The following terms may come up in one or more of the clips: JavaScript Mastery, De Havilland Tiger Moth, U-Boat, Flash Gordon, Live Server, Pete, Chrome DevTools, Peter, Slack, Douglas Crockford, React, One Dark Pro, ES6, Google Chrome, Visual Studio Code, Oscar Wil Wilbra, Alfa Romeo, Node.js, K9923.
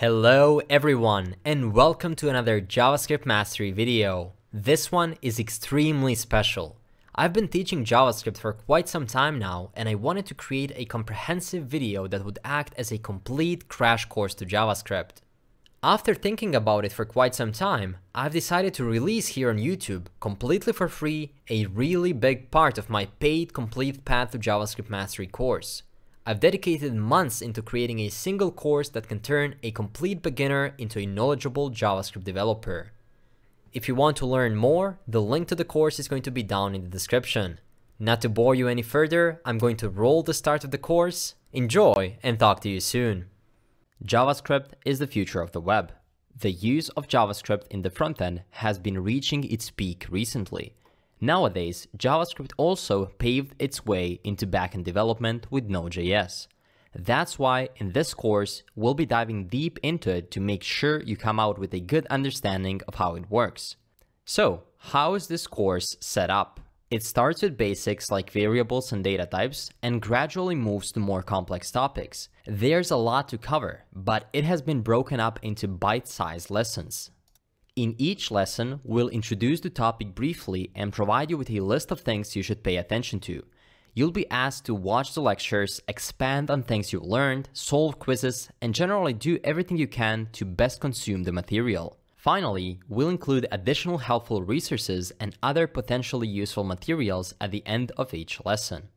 Hello everyone, and welcome to another JavaScript Mastery video. This one is extremely special. I've been teaching JavaScript for quite some time now, and I wanted to create a comprehensive video that would act as a complete crash course to JavaScript. After thinking about it for quite some time, I've decided to release here on YouTube, completely for free, a really big part of my paid complete path to JavaScript Mastery course. I've dedicated months into creating a single course that can turn a complete beginner into a knowledgeable JavaScript developer. If you want to learn more, the link to the course is going to be down in the description. Not to bore you any further, I'm going to roll the start of the course. Enjoy, and talk to you soon. JavaScript is the future of the web. The use of JavaScript in the front end has been reaching its peak recently. Nowadays, JavaScript also paved its way into backend development with Node.js. That's why in this course, we'll be diving deep into it to make sure you come out with a good understanding of how it works. So, how is this course set up? It starts with basics like variables and data types and gradually moves to more complex topics. There's a lot to cover, but it has been broken up into bite-sized lessons. In each lesson, we'll introduce the topic briefly and provide you with a list of things you should pay attention to. You'll be asked to watch the lectures, expand on things you've learned, solve quizzes, and generally do everything you can to best consume the material. Finally, we'll include additional helpful resources and other potentially useful materials at the end of each lesson.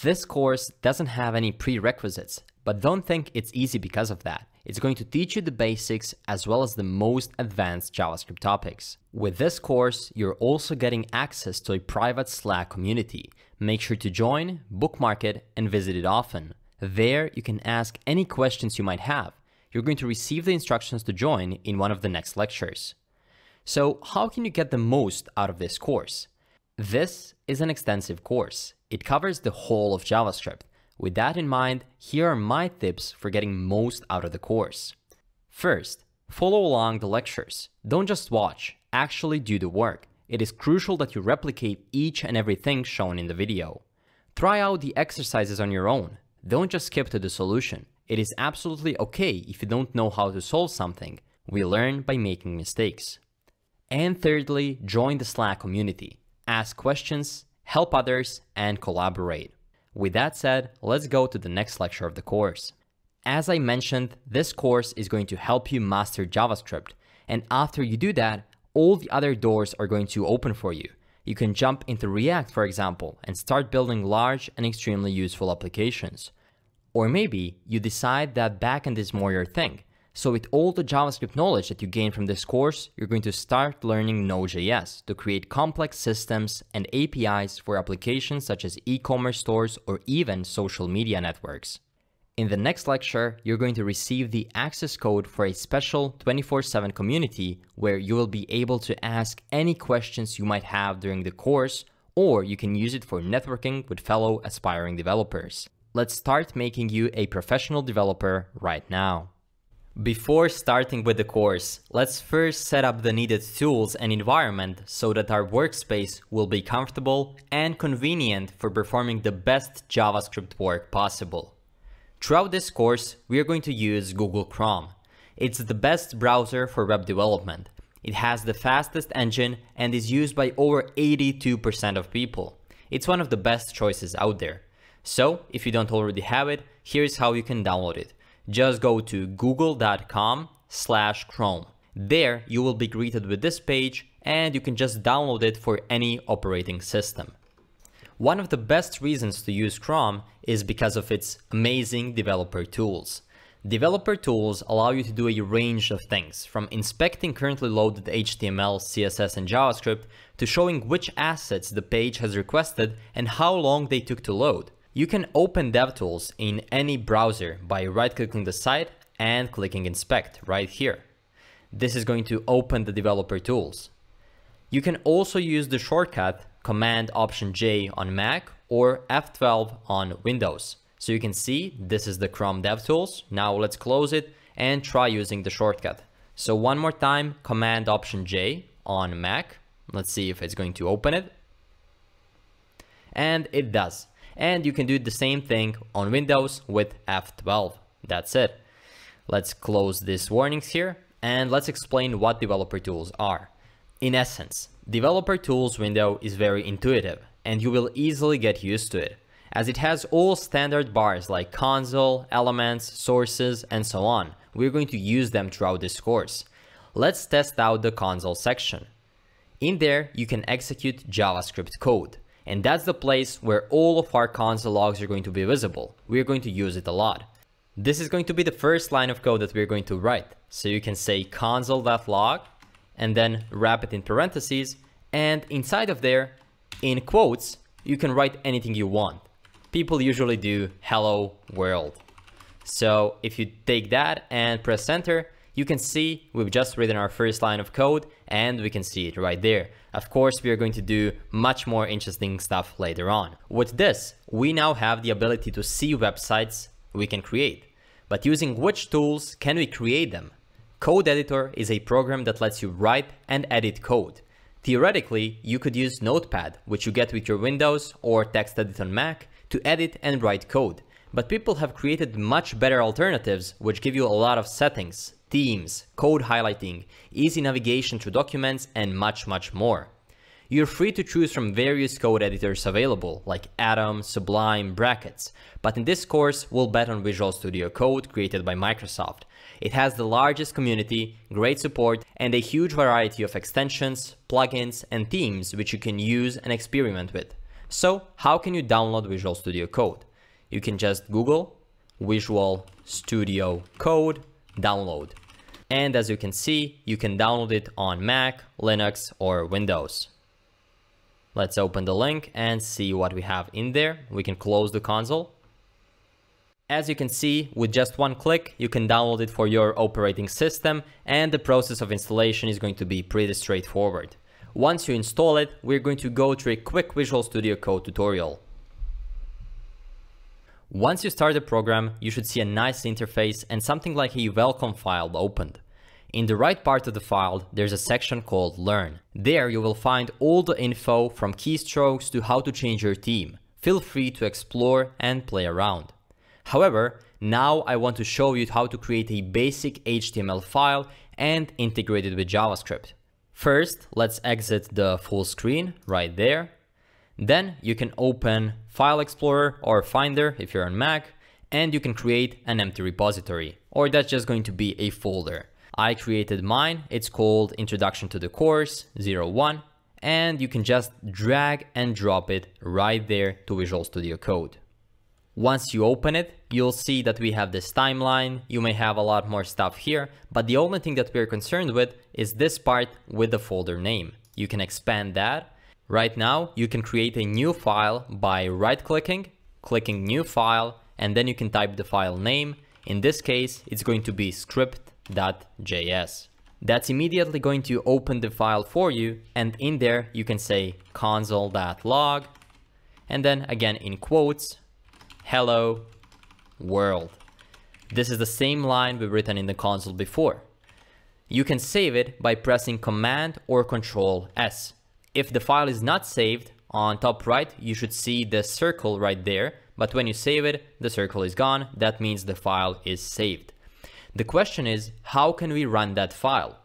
This course doesn't have any prerequisites, but don't think it's easy because of that. It's going to teach you the basics as well as the most advanced JavaScript topics. With this course, you're also getting access to a private Slack community. Make sure to join, bookmark it, and visit it often. There, you can ask any questions you might have. You're going to receive the instructions to join in one of the next lectures. So, how can you get the most out of this course? This is an extensive course. It covers the whole of JavaScript. With that in mind, here are my tips for getting most out of the course. First, follow along the lectures. Don't just watch, actually do the work. It is crucial that you replicate each and everything shown in the video. Try out the exercises on your own. Don't just skip to the solution. It is absolutely okay if you don't know how to solve something. We learn by making mistakes. And thirdly, join the Slack community. Ask questions, help others, and collaborate. With that said, let's go to the next lecture of the course. As I mentioned, this course is going to help you master JavaScript, and after you do that, all the other doors are going to open for you. You can jump into React, for example, and start building large and extremely useful applications. Or maybe you decide that backend is more your thing, so with all the JavaScript knowledge that you gain from this course, you're going to start learning Node.js to create complex systems and APIs for applications such as e-commerce stores or even social media networks. In the next lecture, you're going to receive the access code for a special 24/7 community where you will be able to ask any questions you might have during the course, or you can use it for networking with fellow aspiring developers. Let's start making you a professional developer right now. Before starting with the course, let's first set up the needed tools and environment so that our workspace will be comfortable and convenient for performing the best JavaScript work possible. Throughout this course, we are going to use Google Chrome. It's the best browser for web development. It has the fastest engine and is used by over 82% of people. It's one of the best choices out there. So, if you don't already have it, here's how you can download it. Just go to google.com/Chrome. There, you will be greeted with this page, and you can just download it for any operating system. One of the best reasons to use Chrome is because of its amazing developer tools. Developer tools allow you to do a range of things, from inspecting currently loaded HTML, CSS, and JavaScript, to showing which assets the page has requested and how long they took to load. You can open DevTools in any browser by right-clicking the site and clicking Inspect right here. This is going to open the developer tools. You can also use the shortcut Command-Option-J on Mac or F12 on Windows. So you can see this is the Chrome DevTools. Now let's close it and try using the shortcut. So one more time, Command-Option-J on Mac. Let's see if it's going to open it. And it does. And you can do the same thing on Windows with F12. That's it. Let's close these warnings here and let's explain what developer tools are. In essence, developer tools window is very intuitive and you will easily get used to it, as it has all standard bars like console, elements, sources, and so on. We're going to use them throughout this course. Let's test out the console section. In there, you can execute JavaScript code, and that's the place where all of our console logs are going to be visible. We're going to use it a lot. This is going to be the first line of code that we're going to write. So you can say console.log and then wrap it in parentheses, and inside of there, in quotes, you can write anything you want. People usually do hello world. So if you take that and press enter, you can see we've just written our first line of code and we can see it right there. Of course, we are going to do much more interesting stuff later on. With this, we now have the ability to see websites we can create, but using which tools can we create them? Code editor is a program that lets you write and edit code. Theoretically, you could use Notepad, which you get with your Windows or TextEdit on Mac, to edit and write code. But people have created much better alternatives, which give you a lot of settings, themes, code highlighting, easy navigation through documents, and much, much more. You're free to choose from various code editors available, like Atom, Sublime, Brackets. But in this course, we'll bet on Visual Studio Code created by Microsoft. It has the largest community, great support, and a huge variety of extensions, plugins, and themes which you can use and experiment with. So, how can you download Visual Studio Code? You can just Google Visual Studio Code download. And as you can see, you can download it on Mac, Linux, or Windows. Let's open the link and see what we have in there. We can close the console. As you can see, with just one click, you can download it for your operating system, and the process of installation is going to be pretty straightforward. Once you install it, we're going to go through a quick Visual Studio Code tutorial. Once you start the program, you should see a nice interface and something like a welcome file opened. In the right part of the file, there's a section called Learn. There you will find all the info from keystrokes to how to change your theme. Feel free to explore and play around. However, now I want to show you how to create a basic HTML file and integrate it with JavaScript. First, let's exit the full screen right there. Then you can open File Explorer or Finder if you're on Mac, and you can create an empty repository, or that's just going to be a folder. I created mine, it's called Introduction to the Course 01, and you can just drag and drop it right there to Visual Studio Code. Once you open it, you'll see that we have this timeline. You may have a lot more stuff here, but the only thing that we're concerned with is this part with the folder name. You can expand that. Right now, you can create a new file by right-clicking, clicking New File, and then you can type the file name. In this case, it's going to be script.js. That's immediately going to open the file for you, and in there you can say console.log, and then again in quotes, hello world. This is the same line we've written in the console before. You can save it by pressing Command or Control S. If the file is not saved, on top right you should see the circle right there, but when you save it, the circle is gone. That means the file is saved. The question is, how can we run that file?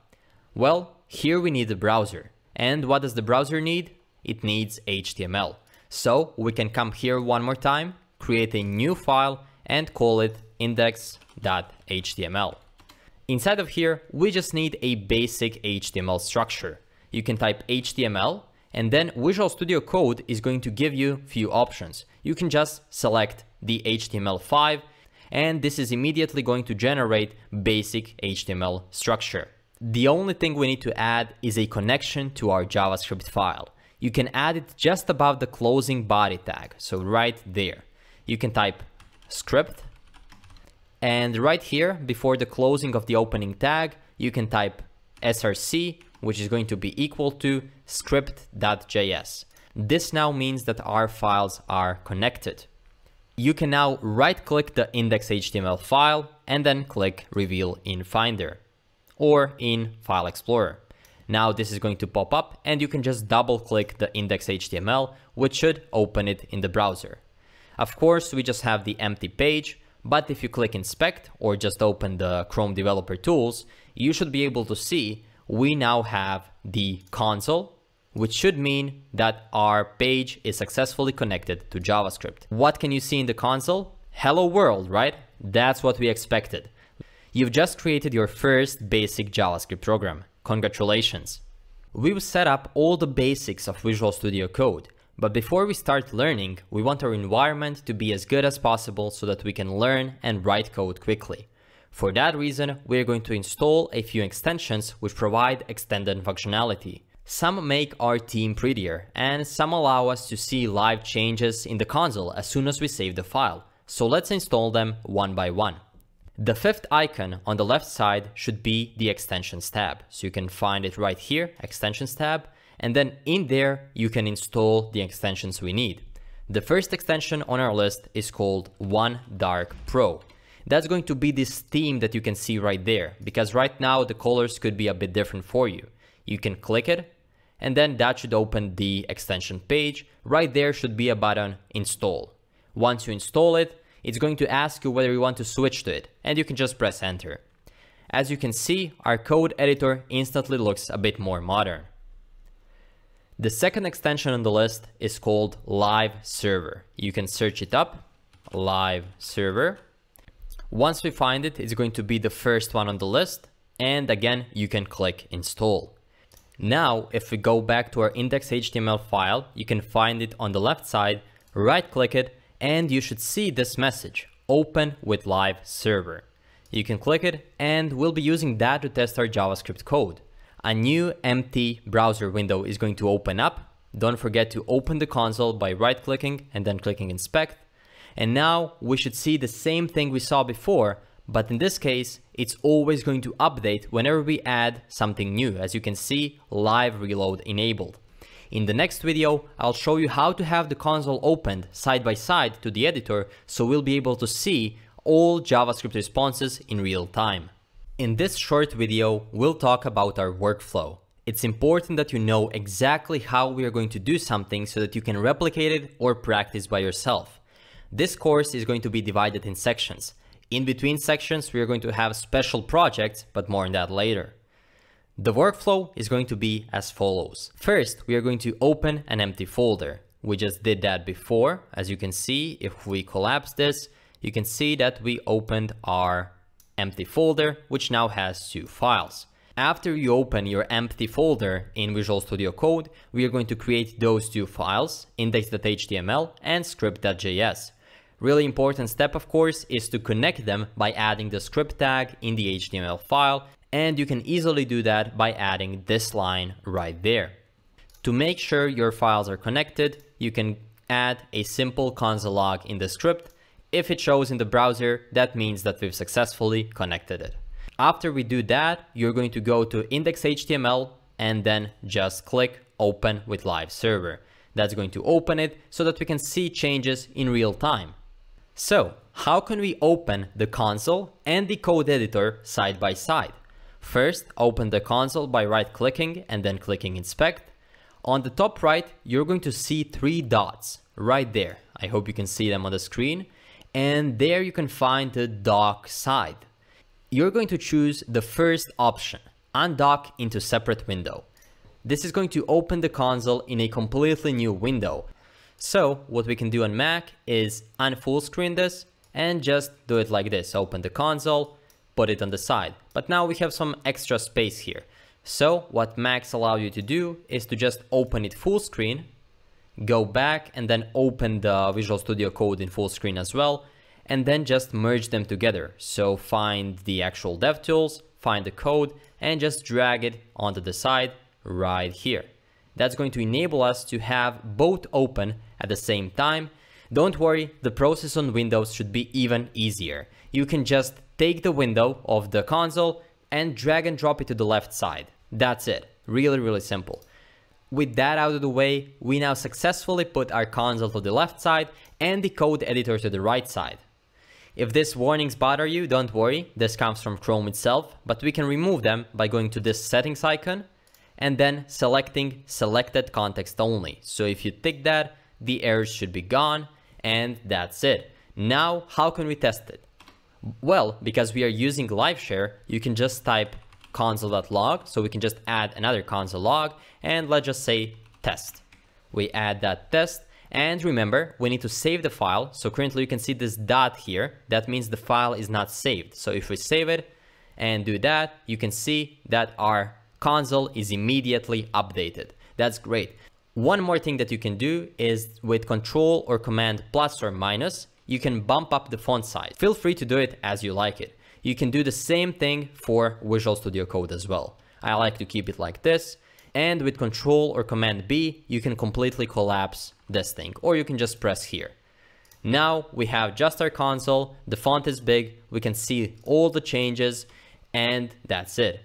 Well, here we need the browser. And what does the browser need? It needs HTML. So we can come here one more time, create a new file and call it index.html. Inside of here, we just need a basic HTML structure. You can type HTML, and then Visual Studio Code is going to give you few options. You can just select the HTML5, and this is immediately going to generate basic HTML structure. The only thing we need to add is a connection to our JavaScript file. You can add it just above the closing body tag, so right there. You can type script, and right here, before the closing of the opening tag, you can type src, which is going to be equal to script.js. This now means that our files are connected. You can now right-click the index.html file and then click Reveal in Finder or in File Explorer. Now this is going to pop up and you can just double-click the index.html, which should open it in the browser. Of course, we just have the empty page, But if you click inspect or just open the Chrome developer tools, you should be able to see we now have the console, which should mean that our page is successfully connected to JavaScript. What can you see in the console? Hello world, right? That's what we expected. You've just created your first basic JavaScript program. Congratulations. We've set up all the basics of Visual Studio Code, but before we start learning, we want our environment to be as good as possible so that we can learn and write code quickly. For that reason, we're going to install a few extensions which provide extended functionality. Some make our team prettier, and some allow us to see live changes in the console as soon as we save the file. So let's install them one by one. The fifth icon on the left side should be the extensions tab. So you can find it right here, extensions tab, and then in there you can install the extensions we need. The first extension on our list is called One Dark Pro. That's going to be this theme that you can see right there, because right now the colors could be a bit different for you. You can click it, and then that should open the extension page. Right there should be a button install. Once you install it, it's going to ask you whether you want to switch to it, and you can just press enter. As you can see, our code editor instantly looks a bit more modern. The second extension on the list is called Live Server. You can search it up, Live Server. Once we find it, it's going to be the first one on the list, and again, you can click install. Now, if we go back to our index.html file, you can find it on the left side, right-click it, and you should see this message, open with Live Server. You can click it, and we'll be using that to test our JavaScript code. A new empty browser window is going to open up. Don't forget to open the console by right-clicking and then clicking inspect. And now we should see the same thing we saw before, but in this case, it's always going to update whenever we add something new. As you can see, live reload enabled. In the next video, I'll show you how to have the console opened side by side to the editor, so we'll be able to see all JavaScript responses in real time. In this short video, we'll talk about our workflow. It's important that you know exactly how we are going to do something so that you can replicate it or practice by yourself. This course is going to be divided in sections. In between sections, we are going to have special projects, but more on that later. The workflow is going to be as follows. First, we are going to open an empty folder. We just did that before. As you can see, if we collapse this, you can see that we opened our empty folder, which now has two files. After you open your empty folder in Visual Studio Code, we are going to create those two files, index.html and script.js. Really important step, of course, is to connect them by adding the script tag in the HTML file. And you can easily do that by adding this line right there. To make sure your files are connected, you can add a simple console log in the script. If it shows in the browser, that means that we've successfully connected it. After we do that, you're going to go to index.html and then just click open with Live Server. That's going to open it so that we can see changes in real time. So, how can we open the console and the code editor side by side? First, open the console by right-clicking and then clicking inspect. On the top right, you're going to see three dots right there. I hope you can see them on the screen. And there you can find the dock side. You're going to choose the first option, undock into separate window. This is going to open the console in a completely new window. So what we can do on Mac is unfull screen this and just do it like this. Open the console, put it on the side. But now we have some extra space here. So what Macs allow you to do is to just open it full screen, go back and then open the Visual Studio Code in full screen as well, and then just merge them together. So find the actual DevTools, find the code, and just drag it onto the side right here. That's going to enable us to have both open at the same time. Don't worry, the process on Windows should be even easier. You can just take the window of the console and drag and drop it to the left side. That's it. Really, really simple. With that out of the way, we now successfully put our console to the left side and the code editor to the right side. If these warnings bother you, don't worry. This comes from Chrome itself, but we can remove them by going to this settings icon and then selecting selected context only. So if you tick that, the errors should be gone and that's it. Now, how can we test it? Well, because we are using live share, you can just type console.log. So we can just add another console log and let's just say test. We add that test. And remember, we need to save the file. So currently you can see this dot here. That means the file is not saved. So if we save it and do that, you can see that our console is immediately updated. That's great. One more thing that you can do is with control or command plus or minus, you can bump up the font size. Feel free to do it as you like it. You can do the same thing for Visual Studio Code as well. I like to keep it like this. And with control or command B, you can completely collapse this thing, or you can just press here. Now we have just our console, the font is big, we can see all the changes, and that's it.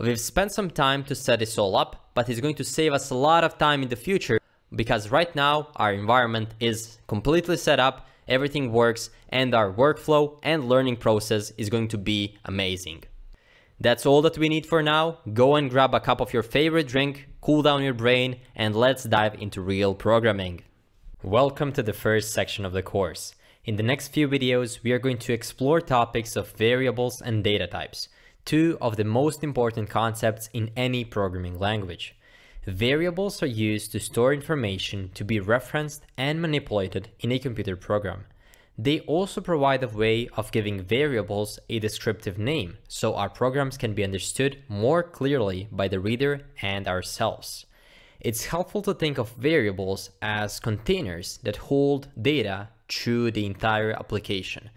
We've spent some time to set this all up, but it's going to save us a lot of time in the future because right now our environment is completely set up, everything works, and our workflow and learning process is going to be amazing. That's all that we need for now. Go and grab a cup of your favorite drink, cool down your brain, and let's dive into real programming. Welcome to the first section of the course. In the next few videos, we are going to explore topics of variables and data types, two of the most important concepts in any programming language. Variables are used to store information to be referenced and manipulated in a computer program. They also provide a way of giving variables a descriptive name, so our programs can be understood more clearly by the reader and ourselves. It's helpful to think of variables as containers that hold data through the entire application.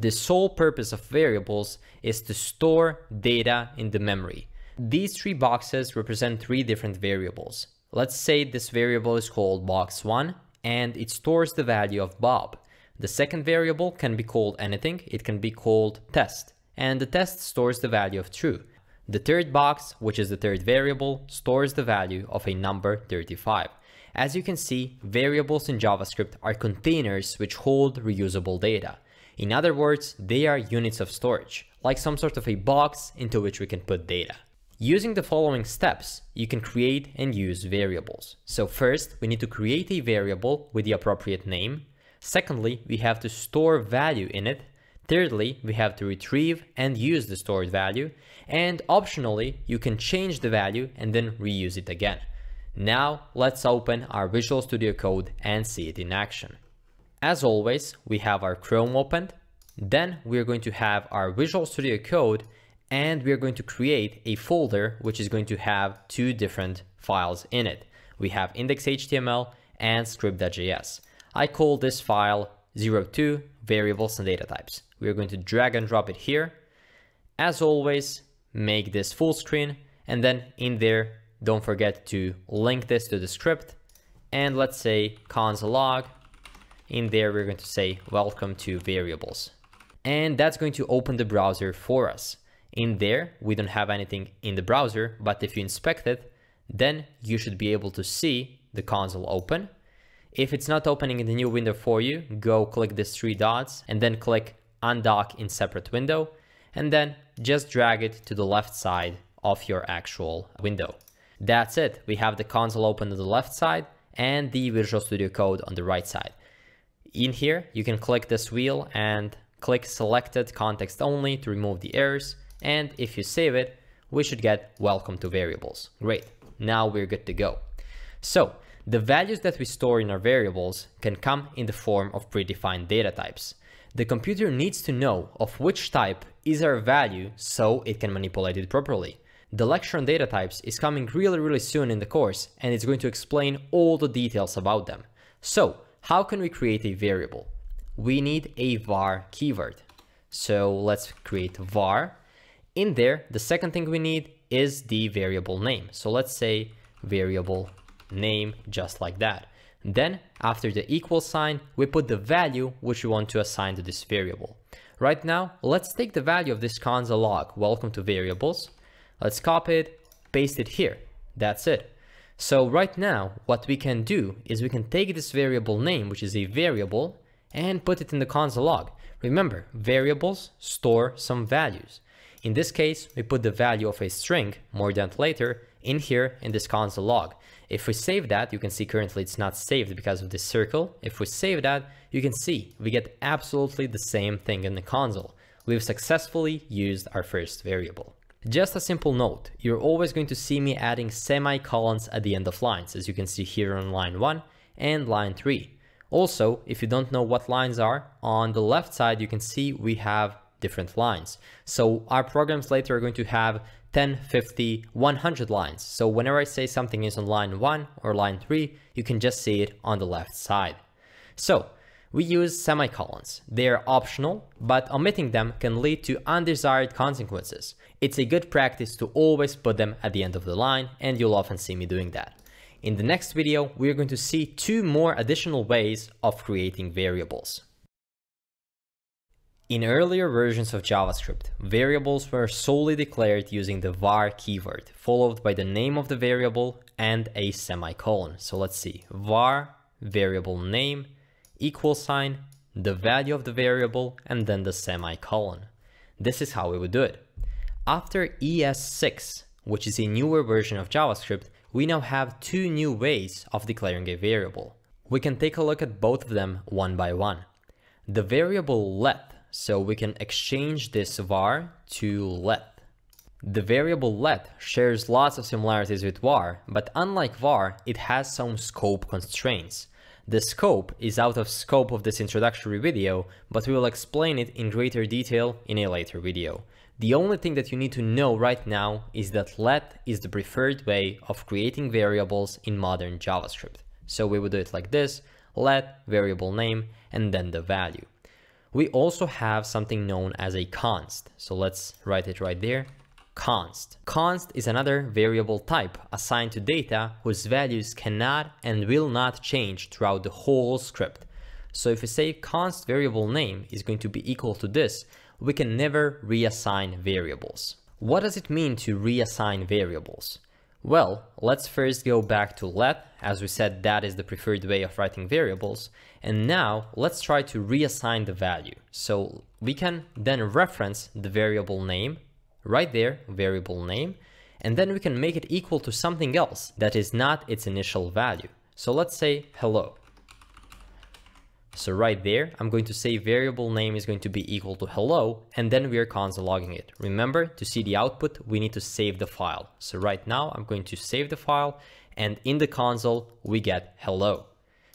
The sole purpose of variables is to store data in the memory. These three boxes represent three different variables. Let's say this variable is called box1 and it stores the value of Bob. The second variable can be called anything, it can be called test, and the test stores the value of true. The third box, which is the third variable, stores the value of a number 35. As you can see, variables in JavaScript are containers which hold reusable data. In other words, they are units of storage, like some sort of a box into which we can put data. Using the following steps, you can create and use variables. So first, we need to create a variable with the appropriate name. Secondly, we have to store value in it. Thirdly, we have to retrieve and use the stored value. And optionally, you can change the value and then reuse it again. Now, let's open our Visual Studio Code and see it in action. As always, we have our Chrome opened. Then we're going to have our Visual Studio Code and we're going to create a folder which is going to have two different files in it. We have index.html and script.js. I call this file 02 variables and data types. We're going to drag and drop it here. As always, make this full screen and then in there, don't forget to link this to the script and let's say console log. In there, we're going to say welcome to variables. And that's going to open the browser for us. In there, we don't have anything in the browser, but if you inspect it, then you should be able to see the console open. If it's not opening in the new window for you, go click these three dots and then click undock in separate window and then just drag it to the left side of your actual window. That's it. We have the console open on the left side and the Visual Studio Code on the right side. In here, you can click this wheel and click selected context only to remove the errors. And if you save it, we should get welcome to variables. Great. Now we're good to go. So, the values that we store in our variables can come in the form of predefined data types. The computer needs to know of which type is our value so it can manipulate it properly. The lecture on data types is coming really soon in the course and it's going to explain all the details about them. So, how can we create a variable? We need a var keyword. So let's create var. In there, the second thing we need is the variable name. So let's say variable name, just like that. Then after the equal sign, we put the value which we want to assign to this variable. Right now, let's take the value of this console log, welcome to variables. Let's copy it, paste it here. That's it. So right now, what we can do is we can take this variable name, which is a variable, and put it in the console log. Remember, variables store some values. In this case, we put the value of a string, more than later, in here in this console log. If we save that, you can see currently it's not saved because of this circle. If we save that, you can see we get absolutely the same thing in the console. We've successfully used our first variable. Just a simple note, you're always going to see me adding semicolons at the end of lines, as you can see here on line 1 and line 3. Also, if you don't know what lines are, on the left side you can see we have different lines. So our programs later are going to have 10, 50, 100 lines. So whenever I say something is on line 1 or line 3, you can just see it on the left side. So we use semicolons. They are optional, but omitting them can lead to undesired consequences. It's a good practice to always put them at the end of the line, and you'll often see me doing that. In the next video, we're going to see 2 more additional ways of creating variables. In earlier versions of JavaScript, variables were solely declared using the var keyword, followed by the name of the variable and a semicolon. So let's see, var variable name, =, the value of the variable, and then the semicolon. This is how we would do it. After ES6, which is a newer version of JavaScript, we now have 2 new ways of declaring a variable. We can take a look at both of them one by one. The variable let, so we can exchange this var to let. The variable let shares lots of similarities with var, but unlike var, it has some scope constraints. The scope is out of scope of this introductory video, but we will explain it in greater detail in a later video. The only thing that you need to know right now is that let is the preferred way of creating variables in modern JavaScript. So we would do it like this, let, variable name, and then the value. We also have something known as a const. So let's write it right there, const. Const is another variable type assigned to data whose values cannot and will not change throughout the whole script. So if we say const variable name is going to be equal to this, we can never reassign variables. What does it mean to reassign variables? Well, let's first go back to let, as we said that is the preferred way of writing variables, and now let's try to reassign the value. So we can then reference the variable name, right there, variable name, and then we can make it equal to something else that is not its initial value. So let's say hello. So right there, I'm going to say variable name is going to be equal to hello, and then we are console logging it. Remember, to see the output, we need to save the file. So right now, I'm going to save the file, and in the console, we get hello.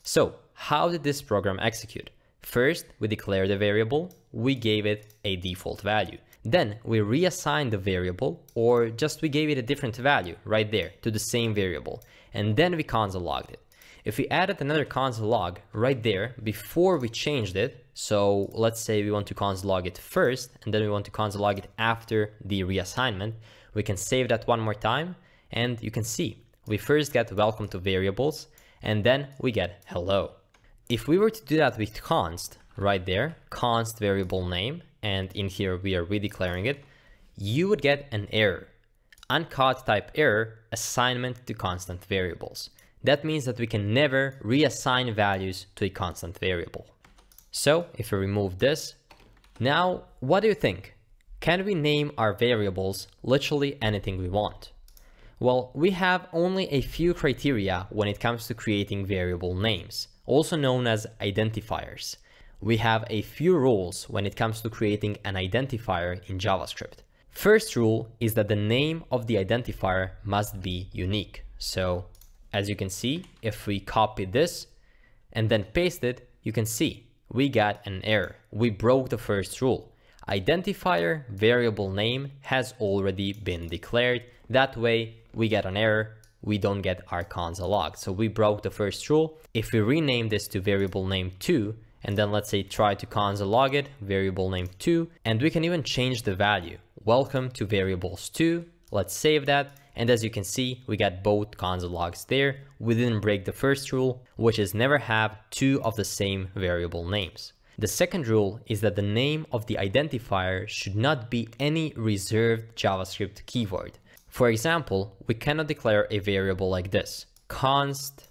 So how did this program execute? First, we declared a variable, we gave it a default value. Then we reassigned the variable, or just we gave it a different value right there to the same variable, and then we console logged it. If we added another console log right there before we changed it, so let's say we want to console log it first, and then we want to console log it after the reassignment, we can save that one more time, and you can see we first get welcome to variables, and then we get hello. If we were to do that with const, right there, const variable name, and in here we are redeclaring it, you would get an error. Uncaught type error, assignment to constant variables. That means that we can never reassign values to a constant variable. So if we remove this, now what do you think? Can we name our variables literally anything we want? Well, we have only a few criteria when it comes to creating variable names, also known as identifiers. We have a few rules when it comes to creating an identifier in JavaScript. First rule is that the name of the identifier must be unique. So as you can see, if we copy this and then paste it, you can see we got an error. We broke the first rule. Identifier variable name has already been declared. That way we get an error. We don't get our console log. So we broke the first rule. If we rename this to variable name 2, and then let's say try to console log it, variable name 2, and we can even change the value. Welcome to variables 2. Let's save that. And as you can see, we got both console logs there. We didn't break the first rule, which is never have 2 of the same variable names. The second rule is that the name of the identifier should not be any reserved JavaScript keyword. For example, we cannot declare a variable like this. Const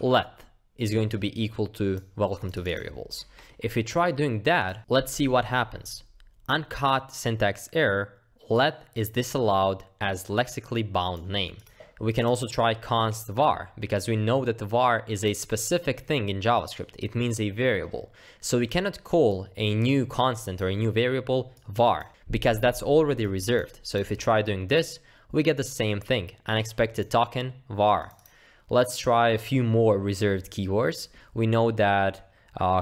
let is going to be equal to welcome to variables. If we try doing that, let's see what happens. Uncaught syntax error, let is disallowed as lexically bound name. we can also try const var, because we know that the var is a specific thing in JavaScript. It means a variable. So we cannot call a new constant or a new variable var, because that's already reserved. So if we try doing this, we get the same thing, unexpected token var. Let's try a few more reserved keywords. We know that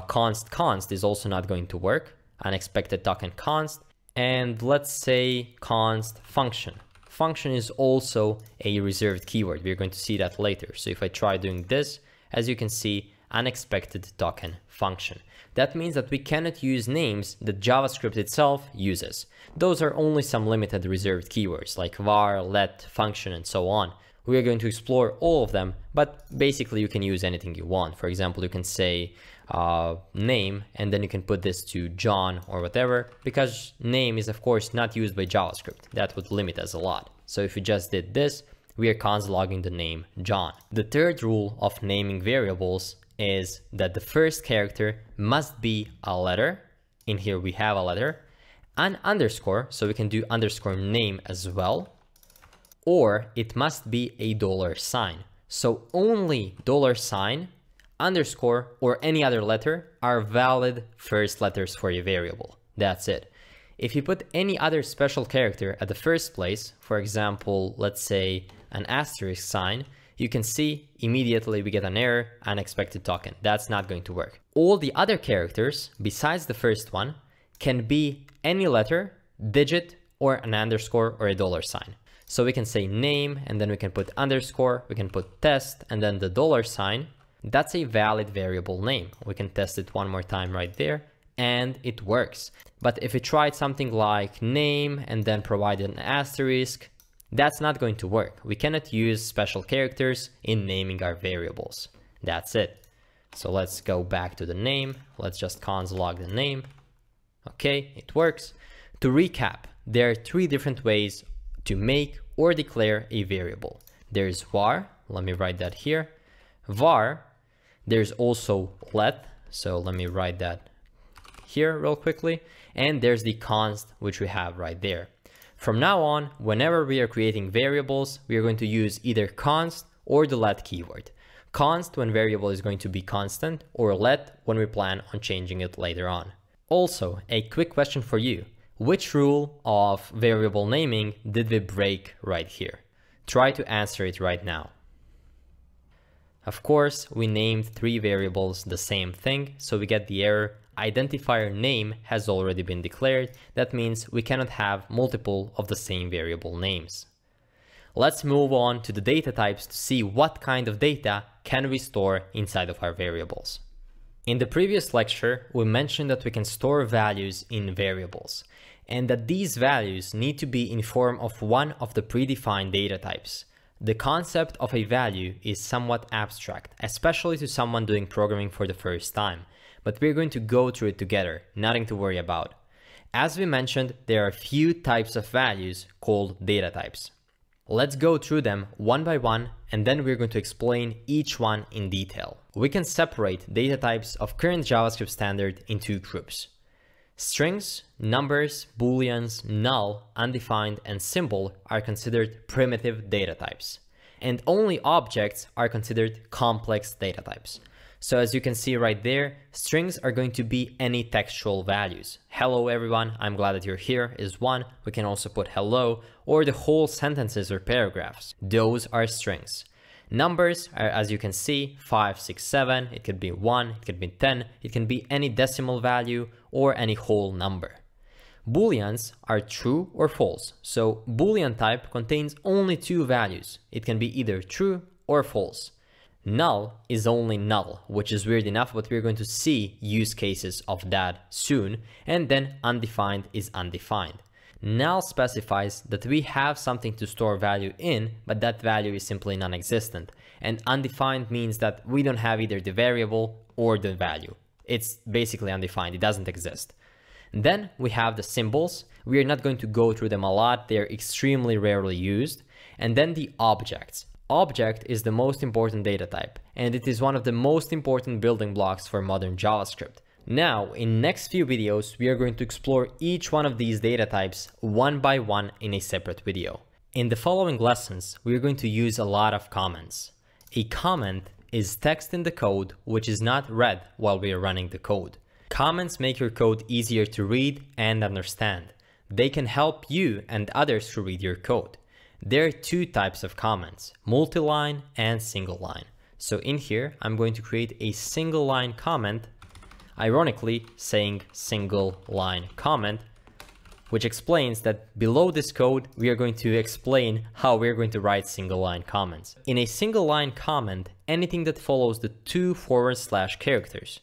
const is also not going to work, unexpected token const, and let's say const function. Function is also a reserved keyword. We're going to see that later. So if I try doing this, as you can see, unexpected token function. That means that we cannot use names that JavaScript itself uses. Those are only some limited reserved keywords like var, let, function, and so on. We are going to explore all of them, but basically you can use anything you want. For example, you can say name, and then you can put this to John or whatever, because name is of course not used by JavaScript. That would limit us a lot. So if we just did this, we are const logging the name John. The third rule of naming variables is that the first character must be a letter. In here we have a letter, an underscore, so we can do underscore name as well, or it must be a $sign. So only $sign, underscore, or any other letter are valid first letters for your variable. That's it. If you put any other special character at the first place, for example, let's say an asterisk sign, you can see immediately we get an error, unexpected token. That's not going to work. All the other characters besides the first one can be any letter, digit, or an underscore or a $sign. So we can say name, and then we can put underscore, we can put test, and then the $sign. That's a valid variable name. We can test it one more time right there, and it works. But if we tried something like name and then provided an asterisk, that's not going to work. We cannot use special characters in naming our variables. That's it. So let's go back to the name. Let's just const log the name. Okay, it works. To recap, there are three different ways to make or declare a variable. There's var, let me write that here, var, there's also let, so let me write that here real quickly, and there's the const, which we have right there. From now on, whenever we are creating variables, we are going to use either const or the let keyword. Const when variable is going to be constant, or let when we plan on changing it later on. Also, a quick question for you. Which rule of variable naming did we break right here? Try to answer it right now. Of course, we named three variables the same thing, so we get the error identifier name has already been declared. That means we cannot have multiple of the same variable names. Let's move on to the data types to see what kind of data can we store inside of our variables. In the previous lecture, we mentioned that we can store values in variables, and that these values need to be in form of one of the predefined data types. The concept of a value is somewhat abstract, especially to someone doing programming for the first time, but we're going to go through it together, nothing to worry about. As we mentioned, there are a few types of values called data types. Let's go through them one by one, and then we're going to explain each one in detail. We can separate data types of current JavaScript standard into groups. Strings, numbers, booleans, null, undefined, and symbol are considered primitive data types. And only objects are considered complex data types. So as you can see right there, strings are going to be any textual values. Hello everyone, I'm glad that you're here is one. We can also put hello, or the whole sentences or paragraphs. Those are strings. Numbers are, as you can see, 5, 6, 7, it could be 1, it could be 10, it can be any decimal value or any whole number. Booleans are true or false. So Boolean type contains only two values. It can be either true or false. Null is only null, which is weird enough, but we're going to see use cases of that soon. And then undefined is undefined. Null specifies that we have something to store value in, but that value is simply non-existent. And undefined means that we don't have either the variable or the value. It's basically undefined, it doesn't exist. Then we have the symbols. We are not going to go through them a lot, they're extremely rarely used. And then the objects. Object is the most important data type, and it is one of the most important building blocks for modern JavaScript. Now, in next few videos, we are going to explore each one of these data types one by one in a separate video. In the following lessons, we are going to use a lot of comments. A comment is text in the code which is not read while we are running the code. Comments make your code easier to read and understand. They can help you and others to read your code. There are two types of comments, multi-line and single line. So in here, I'm going to create a single line comment, ironically saying single line comment, which explains that below this code, we are going to explain how we're going to write single line comments. In a single line comment, anything that follows the two / characters,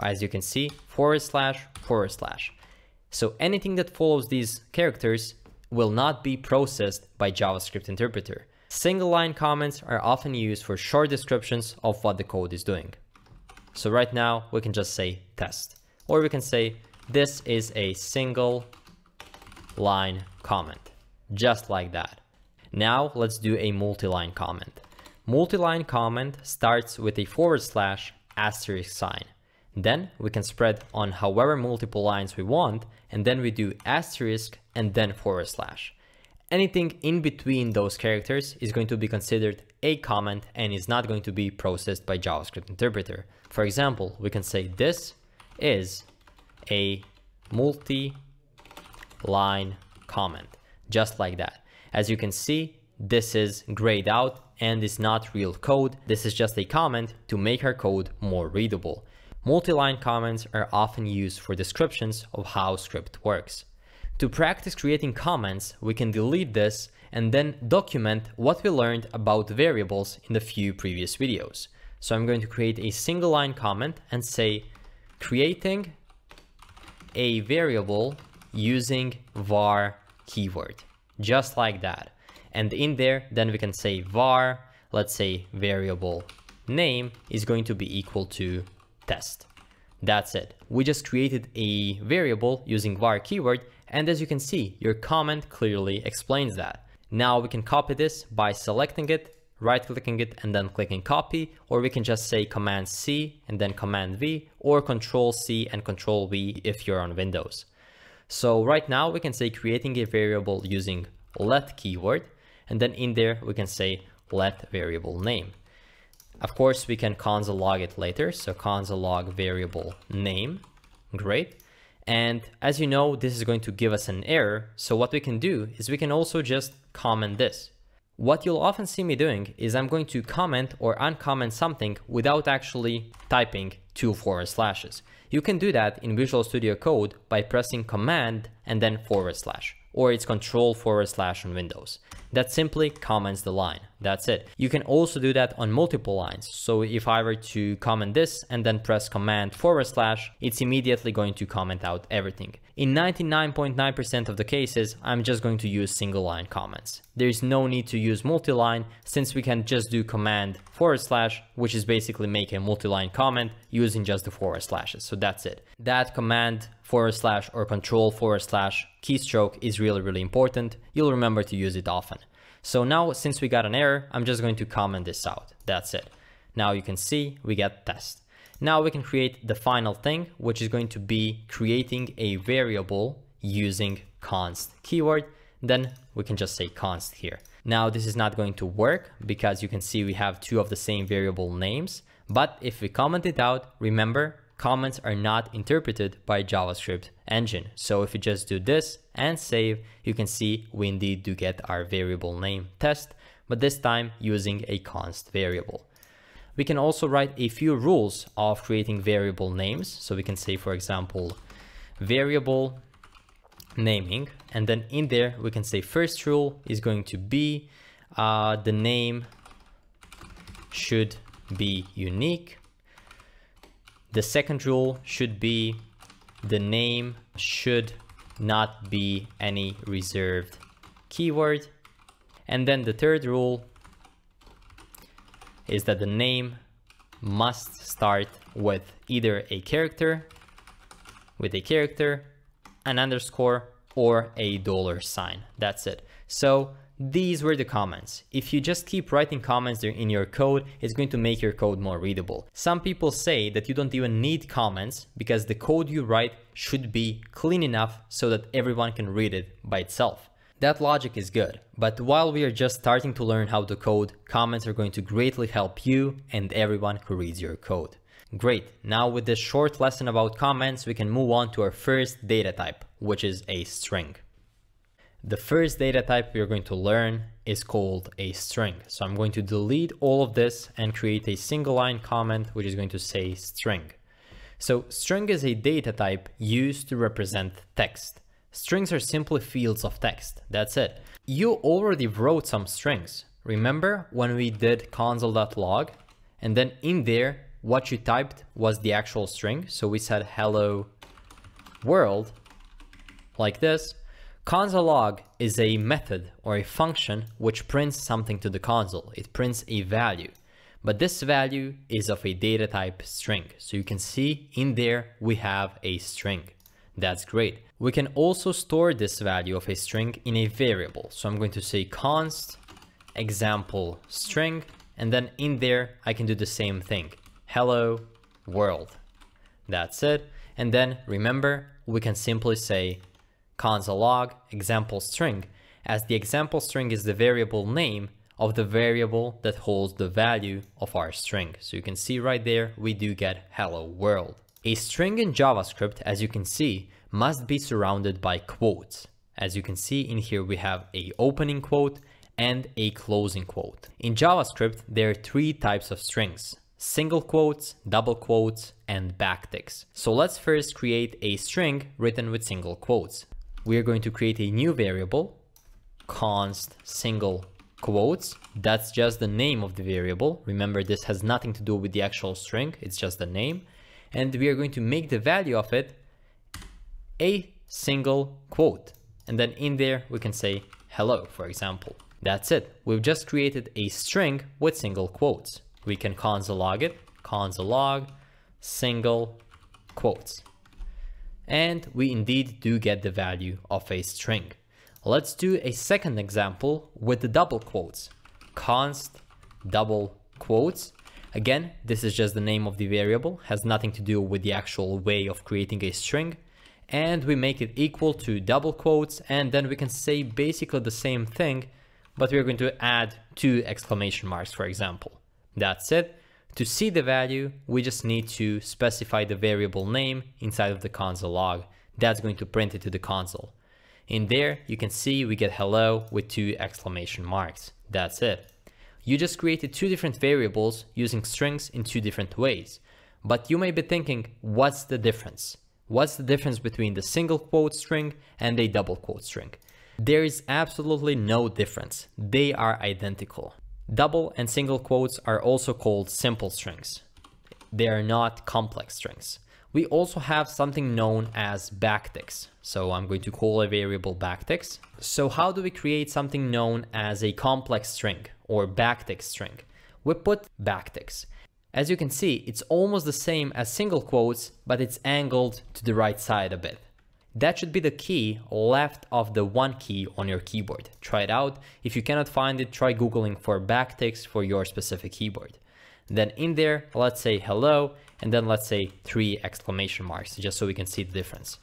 as you can see, //. So anything that follows these characters will not be processed by JavaScript interpreter. Single line comments are often used for short descriptions of what the code is doing. So right now we can just say test, or we can say this is a single line comment, just like that. Now let's do a multi-line comment. Multi-line comment starts with a / sign. Then we can spread on however multiple lines we want, and then we do * and then /. Anything in between those characters is going to be considered a comment and is not going to be processed by JavaScript interpreter. For example, we can say this is a multi-line comment, just like that. As you can see, this is grayed out and is not real code. This is just a comment to make our code more readable. Multi-line comments are often used for descriptions of how script works. To practice creating comments, we can delete this and then document what we learned about variables in the few previous videos. So I'm going to create a single line comment and say creating a variable using var keyword, just like that. And in there, then we can say var, let's say variable name is going to be equal to test. That's it. We just created a variable using var keyword, and as you can see, your comment clearly explains that. Now we can copy this by selecting it, right-clicking it, and then clicking copy, or we can just say Command C and then Command V, or Control C and Control V if you're on Windows. So right now we can say creating a variable using let keyword, and then in there we can say let variable name. Of course, we can console log it later. So console log variable name, great. And as you know, this is going to give us an error. So what we can do is we can also just comment this. What you'll often see me doing is I'm going to comment or uncomment something without actually typing two /. You can do that in Visual Studio Code by pressing Command and then /, or it's Control / on Windows. That simply comments the line. That's it. You can also do that on multiple lines. So if I were to comment this and then press Command /, it's immediately going to comment out everything. In 99.9% of the cases, I'm just going to use single line comments. There's no need to use multi-line since we can just do Command /, which is basically making a multi-line comment using just the /. So that's it. That Command / or Control / keystroke is really important. You'll remember to use it often. So now, since we got an error, I'm just going to comment this out. That's it. Now you can see we get test. Now we can create the final thing, which is going to be creating a variable using const keyword. Then we can just say const here. Now this is not going to work because you can see we have two of the same variable names, but if we comment it out, remember, comments are not interpreted by JavaScript engine. So if you just do this and save, you can see we indeed do get our variable name test, but this time using a const variable. We can also write a few rules of creating variable names. So we can say, for example, variable naming, and then in there we can say first rule is going to be the name should be unique. The second rule should be the name should not be any reserved keyword. And then the third rule is that the name must start with either a character, an underscore, or a $sign. That's it. So these were the comments. If you just keep writing comments in your code, it's going to make your code more readable. Some people say that you don't even need comments because the code you write should be clean enough so that everyone can read it by itself. That logic is good, but while we are just starting to learn how to code, comments are going to greatly help you and everyone who reads your code. Great, now with this short lesson about comments, we can move on to our first data type, which is a string. The first data type we are going to learn is called a string. So I'm going to delete all of this and create a single line comment, which is going to say string. So string is a data type used to represent text. Strings are simply fields of text, that's it. You already wrote some strings. Remember when we did console.log, and then in there, what you typed was the actual string. So we said hello world, like this. Console.log is a method or a function which prints something to the console. It prints a value, but this value is of a data type string. So you can see in there, we have a string. That's great. We can also store this value of a string in a variable. So I'm going to say const example string, and then in there, I can do the same thing. Hello world. That's it. And then remember, we can simply say console.log example string, as the example string is the variable name of the variable that holds the value of our string. So you can see right there, we do get hello world. A string in JavaScript, as you can see, must be surrounded by quotes. As you can see in here, we have an opening quote and a closing quote. In JavaScript, there are three types of strings: single quotes, double quotes, and backticks. So let's first create a string written with single quotes. We're going to create a new variable, const single quotes. That's just the name of the variable. Remember, this has nothing to do with the actual string. It's just the name. And we are going to make the value of it a single quote. And then in there, we can say hello, for example. That's it. We've just created a string with single quotes. We can console.log it, console.log single quotes. And we indeed do get the value of a string. Let's do a second example with the double quotes, const double quotes. Again, this is just the name of the variable, has nothing to do with the actual way of creating a string. And we make it equal to double quotes, and then we can say basically the same thing, but we're going to add two exclamation marks, for example. That's it. To see the value, we just need to specify the variable name inside of the console log. That's going to print it to the console. In there, you can see we get hello with two exclamation marks. That's it. You just created two different variables using strings in two different ways. But you may be thinking, what's the difference? What's the difference between the single quote string and a double quote string? There is absolutely no difference. They are identical. Double and single quotes are also called simple strings. They are not complex strings. We also have something known as backticks. So I'm going to call a variable backticks. So how do we create something known as a complex string or backtick string? We put backticks. As you can see, it's almost the same as single quotes, but it's angled to the right side a bit. That should be the key left of the one key on your keyboard. Try it out. If you cannot find it, try Googling for backticks for your specific keyboard. Then in there, let's say hello, and then let's say three exclamation marks, just so we can see the difference.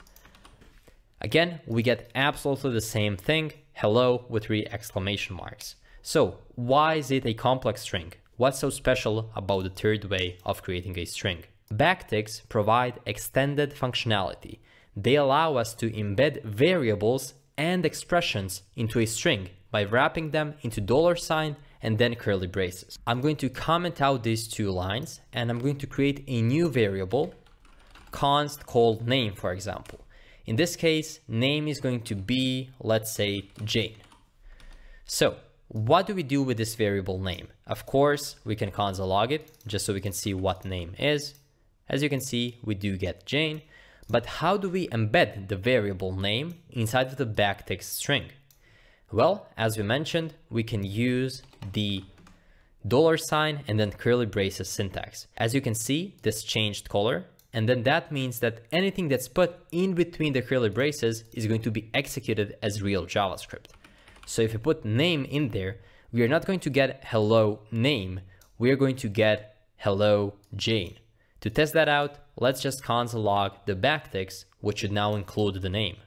Again, we get absolutely the same thing, hello with three exclamation marks. So why is it a complex string? What's so special about the third way of creating a string? Backticks provide extended functionality. They allow us to embed variables and expressions into a string by wrapping them into $ and then curly braces. I'm going to comment out these two lines, and I'm going to create a new variable, const called name, for example. In this case, name is going to be, let's say, Jane. So what do we do with this variable name? Of course, we can console.log it just so we can see what name is. As you can see, we do get Jane, but how do we embed the variable name inside of the backtick string? Well, as we mentioned, we can use the $ and then curly braces syntax. As you can see, this changed color, and then that means that anything that's put in between the curly braces is going to be executed as real JavaScript. So if you put name in there, we are not going to get hello name, we are going to get hello Jane. To test that out, let's just console.log the backticks, which should now include the name.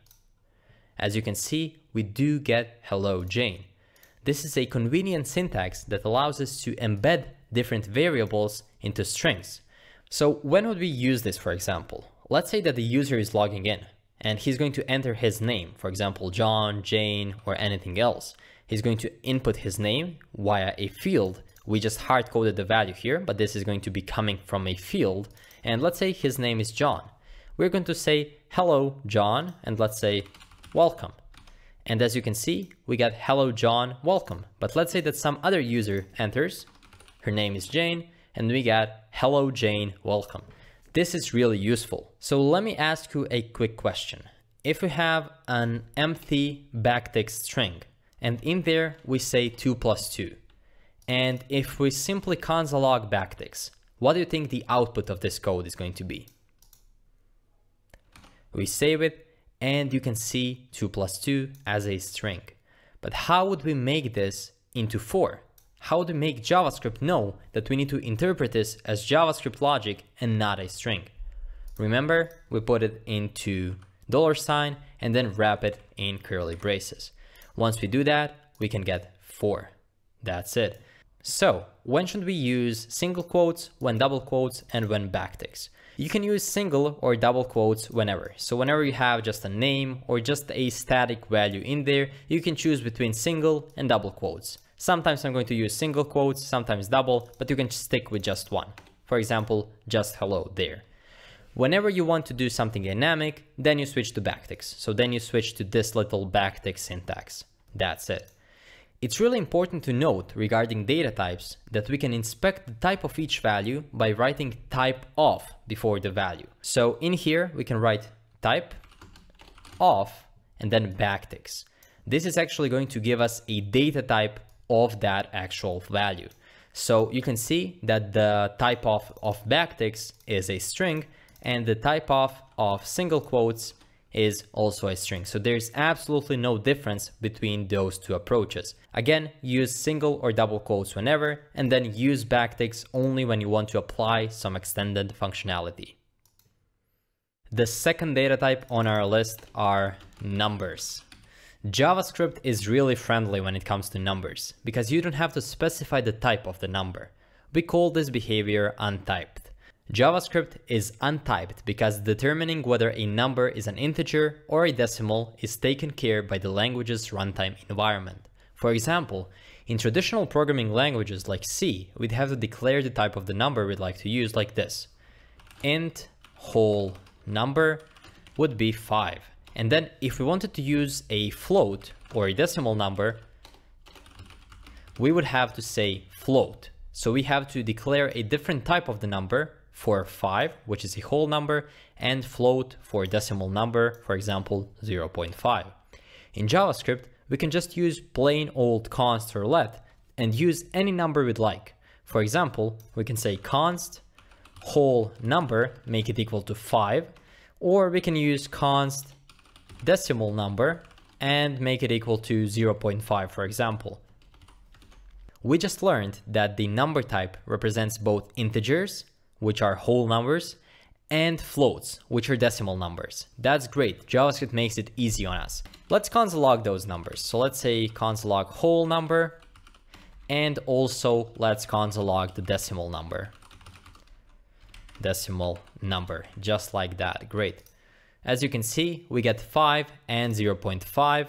As you can see, we do get Hello Jane. This is a convenient syntax that allows us to embed different variables into strings. So when would we use this, for example? Let's say that the user is logging in and he's going to enter his name, for example, John, Jane, or anything else. He's going to input his name via a field. We just hard coded the value here, but this is going to be coming from a field. And let's say his name is John. We're going to say, hello, John, and let's say, welcome. And as you can see, we got hello, John, welcome. But let's say that some other user enters, her name is Jane, and we got hello, Jane, welcome. This is really useful. So let me ask you a quick question. If we have an empty backtext string, and in there we say 2 + 2, and if we simply console log backticks, what do you think the output of this code is going to be? We save it, and you can see 2 + 2 as a string. But how would we make this into 4? How would we make JavaScript know that we need to interpret this as JavaScript logic and not a string? Remember, we put it into $ and then wrap it in curly braces. Once we do that, we can get 4. That's it. So when should we use single quotes, when double quotes, and when backticks? You can use single or double quotes whenever. So whenever you have just a name or just a static value in there, you can choose between single and double quotes. Sometimes I'm going to use single quotes, sometimes double, but you can stick with just one. For example, just hello there. Whenever you want to do something dynamic, then you switch to backticks. So then you switch to this little backtick syntax. That's it. It's really important to note regarding data types that we can inspect the type of each value by writing type of before the value. So in here, we can write type of and then backticks. This is actually going to give us a data type of that actual value. So you can see that the type of backticks is a string, and the type of single quotes is also a string. So there's absolutely no difference between those two approaches. Again, use single or double quotes whenever, and then use backticks only when you want to apply some extended functionality. The second data type on our list are numbers. JavaScript is really friendly when it comes to numbers, because you don't have to specify the type of the number. We call this behavior untyped. JavaScript is untyped because determining whether a number is an integer or a decimal is taken care by the language's runtime environment. For example, in traditional programming languages like C, we'd have to declare the type of the number we'd like to use like this. Int whole number would be 5. And then if we wanted to use a float or a decimal number, we would have to say float. So we have to declare a different type of the number for 5, which is a whole number, and float for a decimal number, for example, 0.5. In JavaScript, we can just use plain old const or let and use any number we'd like. For example, we can say const whole number, make it equal to 5, or we can use const decimal number and make it equal to 0.5, for example. We just learned that the number type represents both integers, which are whole numbers, and floats, which are decimal numbers. That's great. JavaScript makes it easy on us. Let's console log those numbers. So let's say console log whole number, and also let's console log the decimal number. Decimal number, just like that. Great. As you can see, we get 5 and 0.5.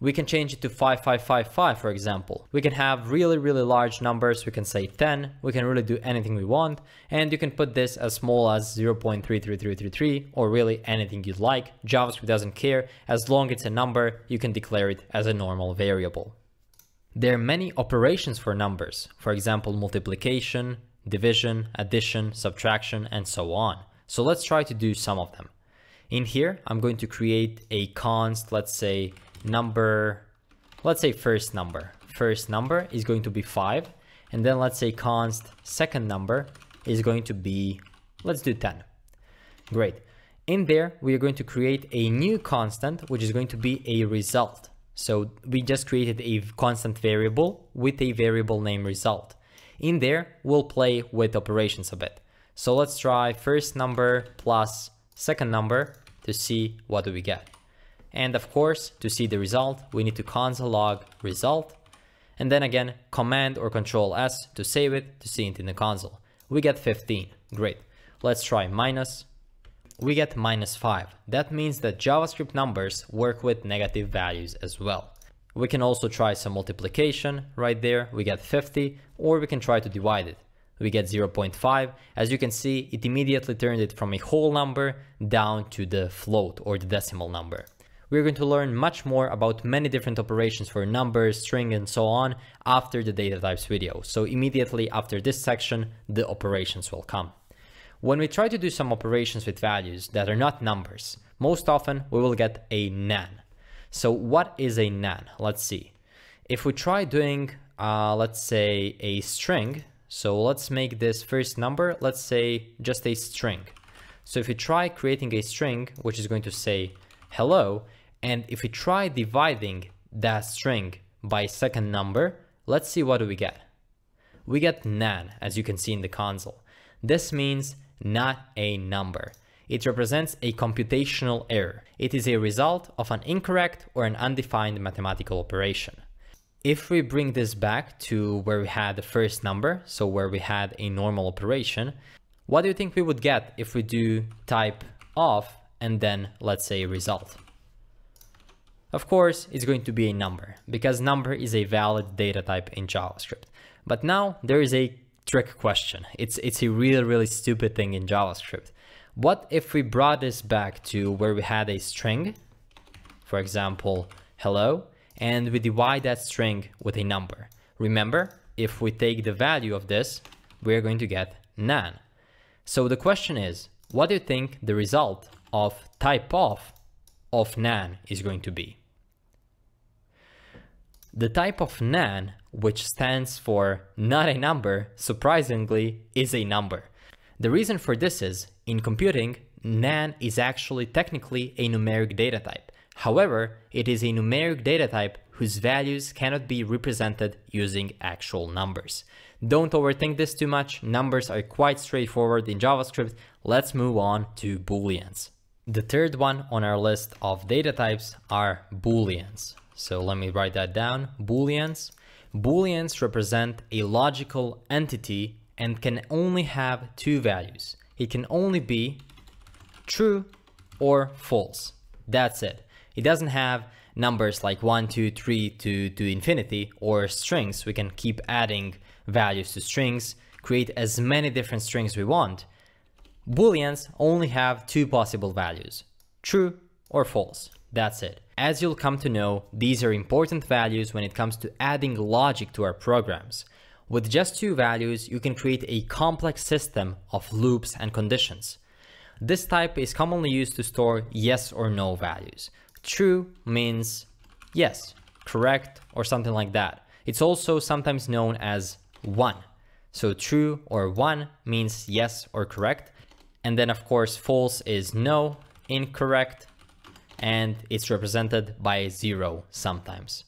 We can change it to 5555, for example. We can have really, really large numbers. We can say 10. We can really do anything we want. And you can put this as small as 0.33333 or really anything you'd like. JavaScript doesn't care. As long as it's a number, you can declare it as a normal variable. There are many operations for numbers. For example, multiplication, division, addition, subtraction, and so on. So let's try to do some of them. In here, I'm going to create a const, let's say, number, let's say first number. First number is going to be 5, and then let's say const second number is going to be, let's do 10. Great. In there, we are going to create a new constant, which is going to be a result. So we just created a constant variable with a variable name result. In there, we'll play with operations a bit. So let's try first number plus second number to see what do we get. And of course, to see the result, we need to console log result. And then again, command or control S to save it, to see it in the console. We get 15, great. Let's try minus. We get -5. That means that JavaScript numbers work with negative values as well. We can also try some multiplication right there. We get 50, or we can try to divide it. We get 0.5. As you can see, it immediately turned it from a whole number down to the float or the decimal number. We're going to learn much more about many different operations for numbers, string, and so on after the data types video. So immediately after this section, the operations will come. When we try to do some operations with values that are not numbers, most often we will get a nan. So what is a nan? Let's see. If we try doing, let's say a string, so let's make this first number, let's say just a string. So if you try creating a string, which is going to say hello, and if we try dividing that string by a second number, let's see what do we get. We get nan, as you can see in the console. This means not a number. It represents a computational error. It is a result of an incorrect or an undefined mathematical operation. If we bring this back to where we had the first number, so where we had a normal operation, what do you think we would get if we do type of and then let's say result? Of course, it's going to be a number because number is a valid data type in JavaScript. But now there is a trick question. It's a really stupid thing in JavaScript. What if we brought this back to where we had a string, for example, hello, and we divide that string with a number? Remember, if we take the value of this, we're going to get nan. So the question is, what do you think the result of type of nan is going to be? The type of nan, which stands for not a number, surprisingly, is a number. The reason for this is, in computing, nan is actually technically a numeric data type. However, it is a numeric data type whose values cannot be represented using actual numbers. Don't overthink this too much. Numbers are quite straightforward in JavaScript. Let's move on to Booleans. The third one on our list of data types are Booleans. So let me write that down. Booleans. Booleans represent a logical entity and can only have two values. It can only be true or false. That's it. It doesn't have numbers like 1, 2, 3 to infinity or strings. We can keep adding values to strings, create as many different strings we want. Booleans only have two possible values, true or false. That's it. As you'll come to know, these are important values when it comes to adding logic to our programs. With just two values, you can create a complex system of loops and conditions. This type is commonly used to store yes or no values. True means yes, correct, or something like that. It's also sometimes known as 1. So true or 1 means yes or correct. And then of course, false is no, incorrect, and it's represented by a 0 sometimes.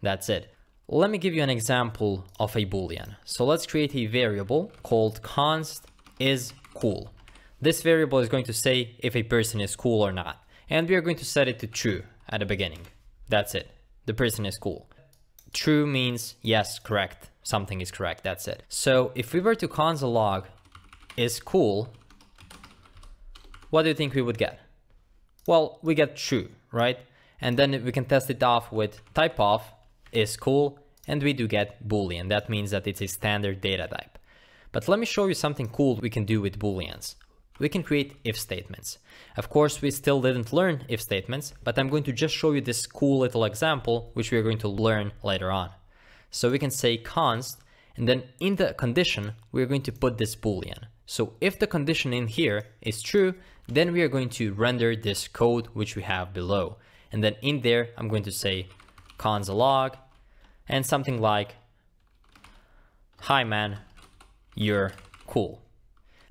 That's it. Let me give you an example of a Boolean. So let's create a variable called const is cool. This variable is going to say if a person is cool or not. And we are going to set it to true at the beginning. That's it. The person is cool. True means yes, correct. Something is correct. That's it. So if we were to console log is cool, what do you think we would get? Well, we get true, right? And then we can test it off with type of is cool, and we do get Boolean. That means that it's a standard data type. But let me show you something cool we can do with Booleans. We can create if statements. Of course, we still didn't learn if statements, but I'm going to just show you this cool little example, which we are going to learn later on. So we can say const, and then in the condition, we're going to put this Boolean. So if the condition in here is true, then we are going to render this code, which we have below. And then in there, I'm going to say console log and something like, hi man, you're cool.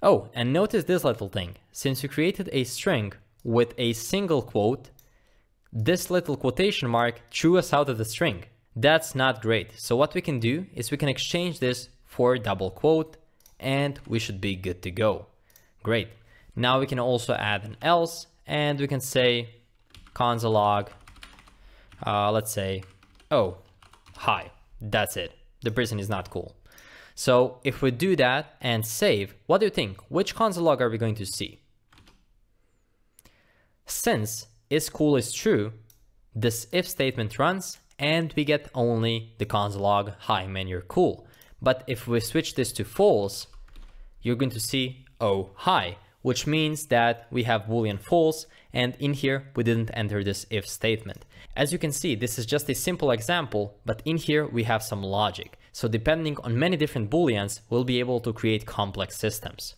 Oh, and notice this little thing. Since we created a string with a single quote, this little quotation mark threw us out of the string. That's not great. So what we can do is we can exchange this for double quote and we should be good to go. Great. Now we can also add an else and we can say console.log, let's say, oh, hi, that's it. The person is not cool. So if we do that and save, what do you think? Which console log are we going to see? Since is cool is true, this if statement runs and we get only the console log, hi man, you're cool. But if we switch this to false, you're going to see, oh, hi, which means that we have Boolean false, and in here we didn't enter this if statement. As you can see, this is just a simple example, but in here we have some logic. So depending on many different Booleans, we'll be able to create complex systems.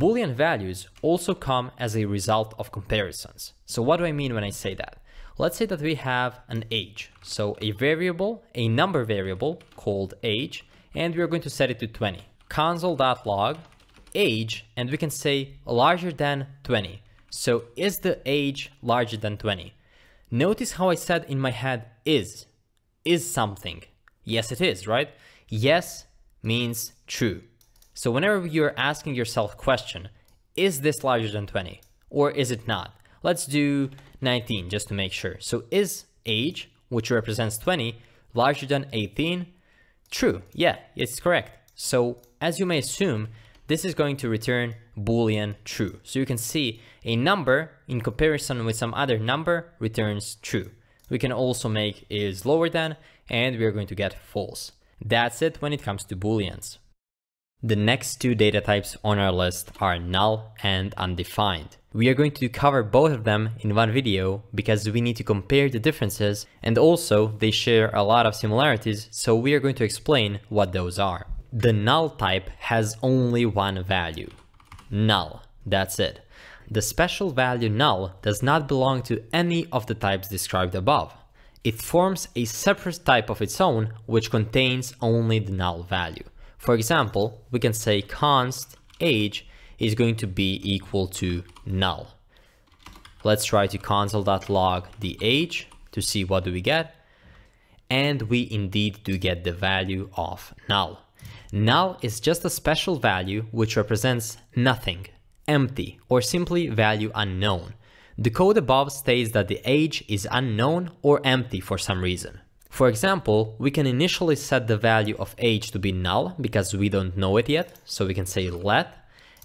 Boolean values also come as a result of comparisons. So what do I mean when I say that? Let's say that we have an age, so a variable, a number variable called age, and we're going to set it to 20. Console.log age, and we can say larger than 20. So is the age larger than 20? Notice how I said in my head is something. Yes, it is, right? Yes means true. So whenever you're asking yourself question, is this larger than 20 or is it not? Let's do 19 just to make sure. So is age, which represents 20, larger than 18? True, yeah, it's correct. So as you may assume, this is going to return Boolean true. So you can see a number in comparison with some other number returns true. We can also make is lower than, and we're going to get false. That's it when it comes to Booleans. The next two data types on our list are null and undefined. We are going to cover both of them in one video because we need to compare the differences, and also they share a lot of similarities, so we are going to explain what those are. The null type has only one value, null, that's it. The special value null does not belong to any of the types described above. It forms a separate type of its own which contains only the null value. For example, we can say const age is going to be equal to null. Let's try to console.log the age to see what do we get. And we indeed do get the value of null. Null is just a special value which represents nothing, empty, or simply value unknown. The code above states that the age is unknown or empty for some reason. For example, we can initially set the value of age to be null because we don't know it yet, so we can say let,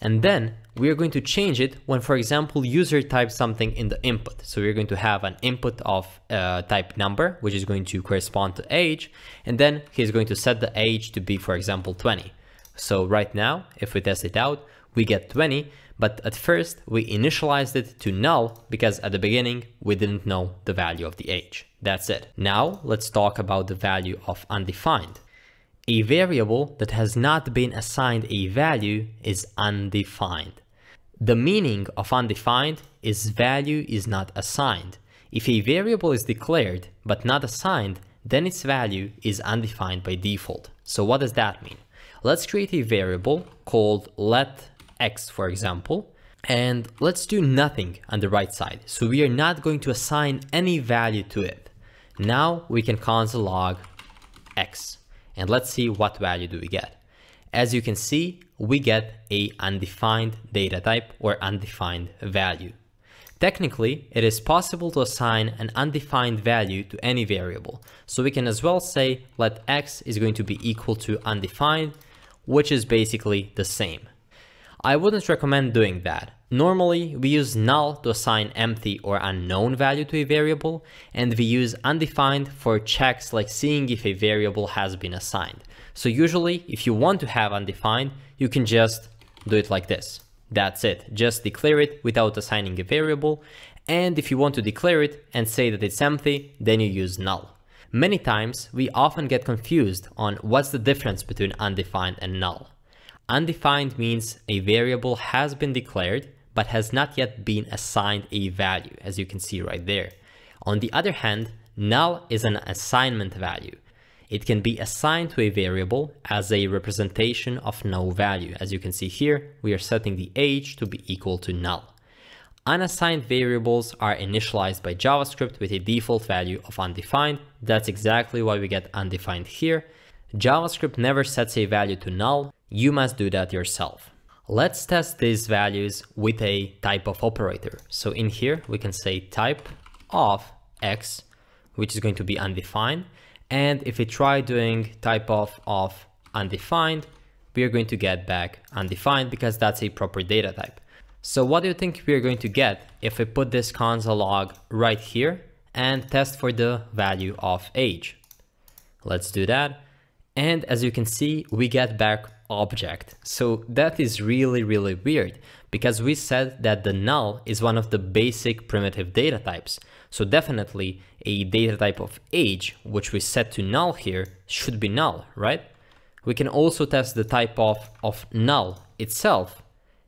and then we are going to change it when, for example, user types something in the input. So we're going to have an input of type number, which is going to correspond to age, and then he's going to set the age to be, for example, 20. So right now, if we test it out, we get 20, but at first we initialized it to null because at the beginning we didn't know the value of the age. That's it. Now let's talk about the value of undefined. A variable that has not been assigned a value is undefined. The meaning of undefined is value is not assigned. If a variable is declared but not assigned, then its value is undefined by default. So what does that mean? Let's create a variable called let x, for example, and let's do nothing on the right side. So we are not going to assign any value to it. Now we can console.log x, and let's see what value do we get. As you can see, we get a undefined data type or undefined value. Technically, it is possible to assign an undefined value to any variable. So we can as well say let x is going to be equal to undefined, which is basically the same. I wouldn't recommend doing that. Normally, we use null to assign empty or unknown value to a variable, and we use undefined for checks like seeing if a variable has been assigned. So usually, if you want to have undefined, you can just do it like this. That's it. Just declare it without assigning a variable, and if you want to declare it and say that it's empty, then you use null. Many times, we often get confused on what's the difference between undefined and null. Undefined means a variable has been declared but has not yet been assigned a value, as you can see right there. On the other hand, null is an assignment value. It can be assigned to a variable as a representation of no value. As you can see here, we are setting the age to be equal to null. Unassigned variables are initialized by JavaScript with a default value of undefined. That's exactly why we get undefined here. JavaScript never sets a value to null. You must do that yourself. Let's test these values with a type of operator. So in here, we can say type of x, which is going to be undefined. And if we try doing typeof of undefined, we are going to get back undefined because that's a proper data type. So what do you think we are going to get if we put this console log right here and test for the value of age? Let's do that. And as you can see, we get back object. So that is really, really weird because we said that the null is one of the basic primitive data types. So definitely a data type of age, which we set to null here, should be null, right? We can also test the type of null itself,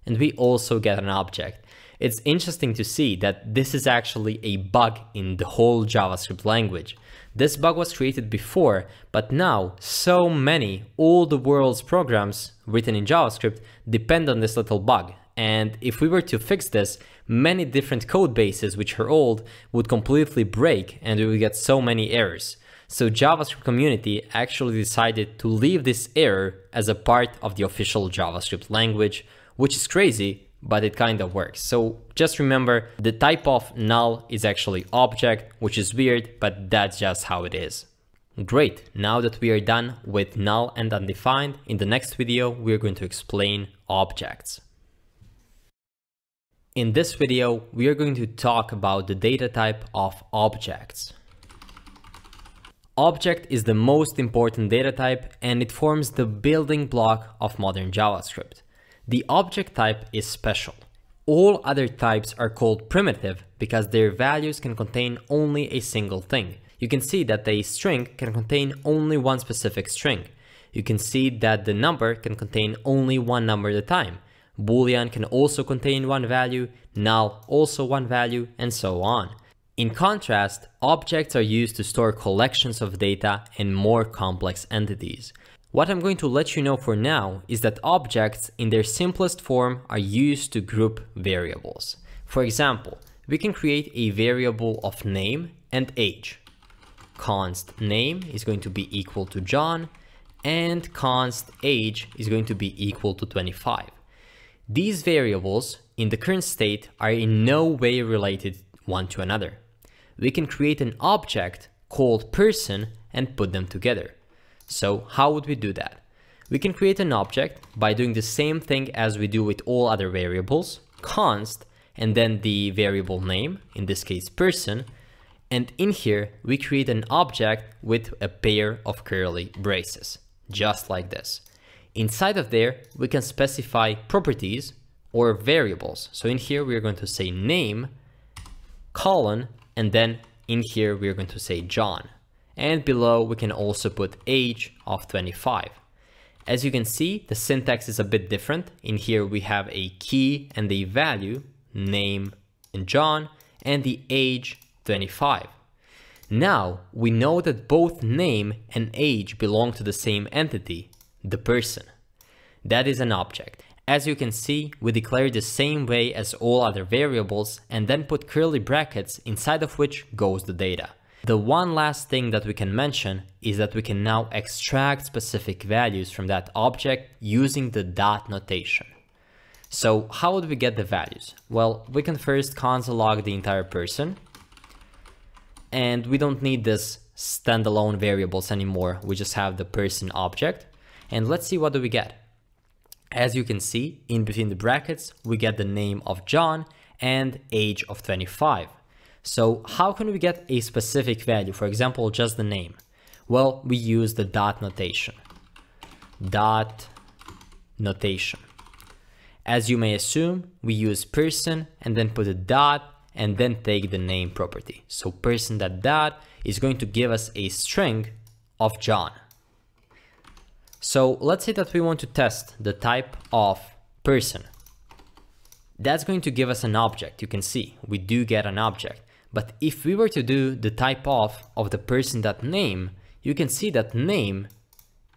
and we also get an object. It's interesting to see that this is actually a bug in the whole JavaScript language. This bug was created before, but now so many, all the world's programs written in JavaScript depend on this little bug. And if we were to fix this, many different code bases, which are old, would completely break and we would get so many errors. So JavaScript community actually decided to leave this error as a part of the official JavaScript language, which is crazy, but it kind of works. So just remember, the type of null is actually object, which is weird, but that's just how it is. Great, now that we are done with null and undefined, in the next video, we're going to explain objects. In this video, we are going to talk about the data type of objects. Object is the most important data type, and it forms the building block of modern JavaScript. The object type is special. All other types are called primitive because their values can contain only a single thing. You can see that a string can contain only one specific string. You can see that the number can contain only one number at a time. Boolean can also contain one value, null also one value, and so on. In contrast, objects are used to store collections of data and more complex entities. What I'm going to let you know for now is that objects in their simplest form are used to group variables. For example, we can create a variable of name and age. Const name is going to be equal to John and const age is going to be equal to 25. These variables in the current state are in no way related one to another. We can create an object called person and put them together. So how would we do that? We can create an object by doing the same thing as we do with all other variables, const, and then the variable name, in this case person, and in here we create an object with a pair of curly braces, just like this. Inside of there, we can specify properties or variables. So in here we are going to say name, colon, and then in here we are going to say John. And below we can also put age of 25. As you can see, the syntax is a bit different. In here we have a key and a value, name and John, and the age 25. Now we know that both name and age belong to the same entity, the person. That is an object. As you can see, we declare the same way as all other variables and then put curly brackets inside of which goes the data. The one last thing that we can mention is that we can now extract specific values from that object using the dot notation. So how would we get the values? Well, we can first console log the entire person, and we don't need this standalone variables anymore. We just have the person object, and let's see what do we get. As you can see, in between the brackets, we get the name of John and age of 25. So how can we get a specific value, for example, just the name? Well, we use the dot notation. Dot notation. As you may assume, we use person and then put a dot and then take the name property. So person.dot is going to give us a string of John. So let's say that we want to test the type of person. That's going to give us an object. You can see we do get an object. But if we were to do the type of the person.name, you can see that name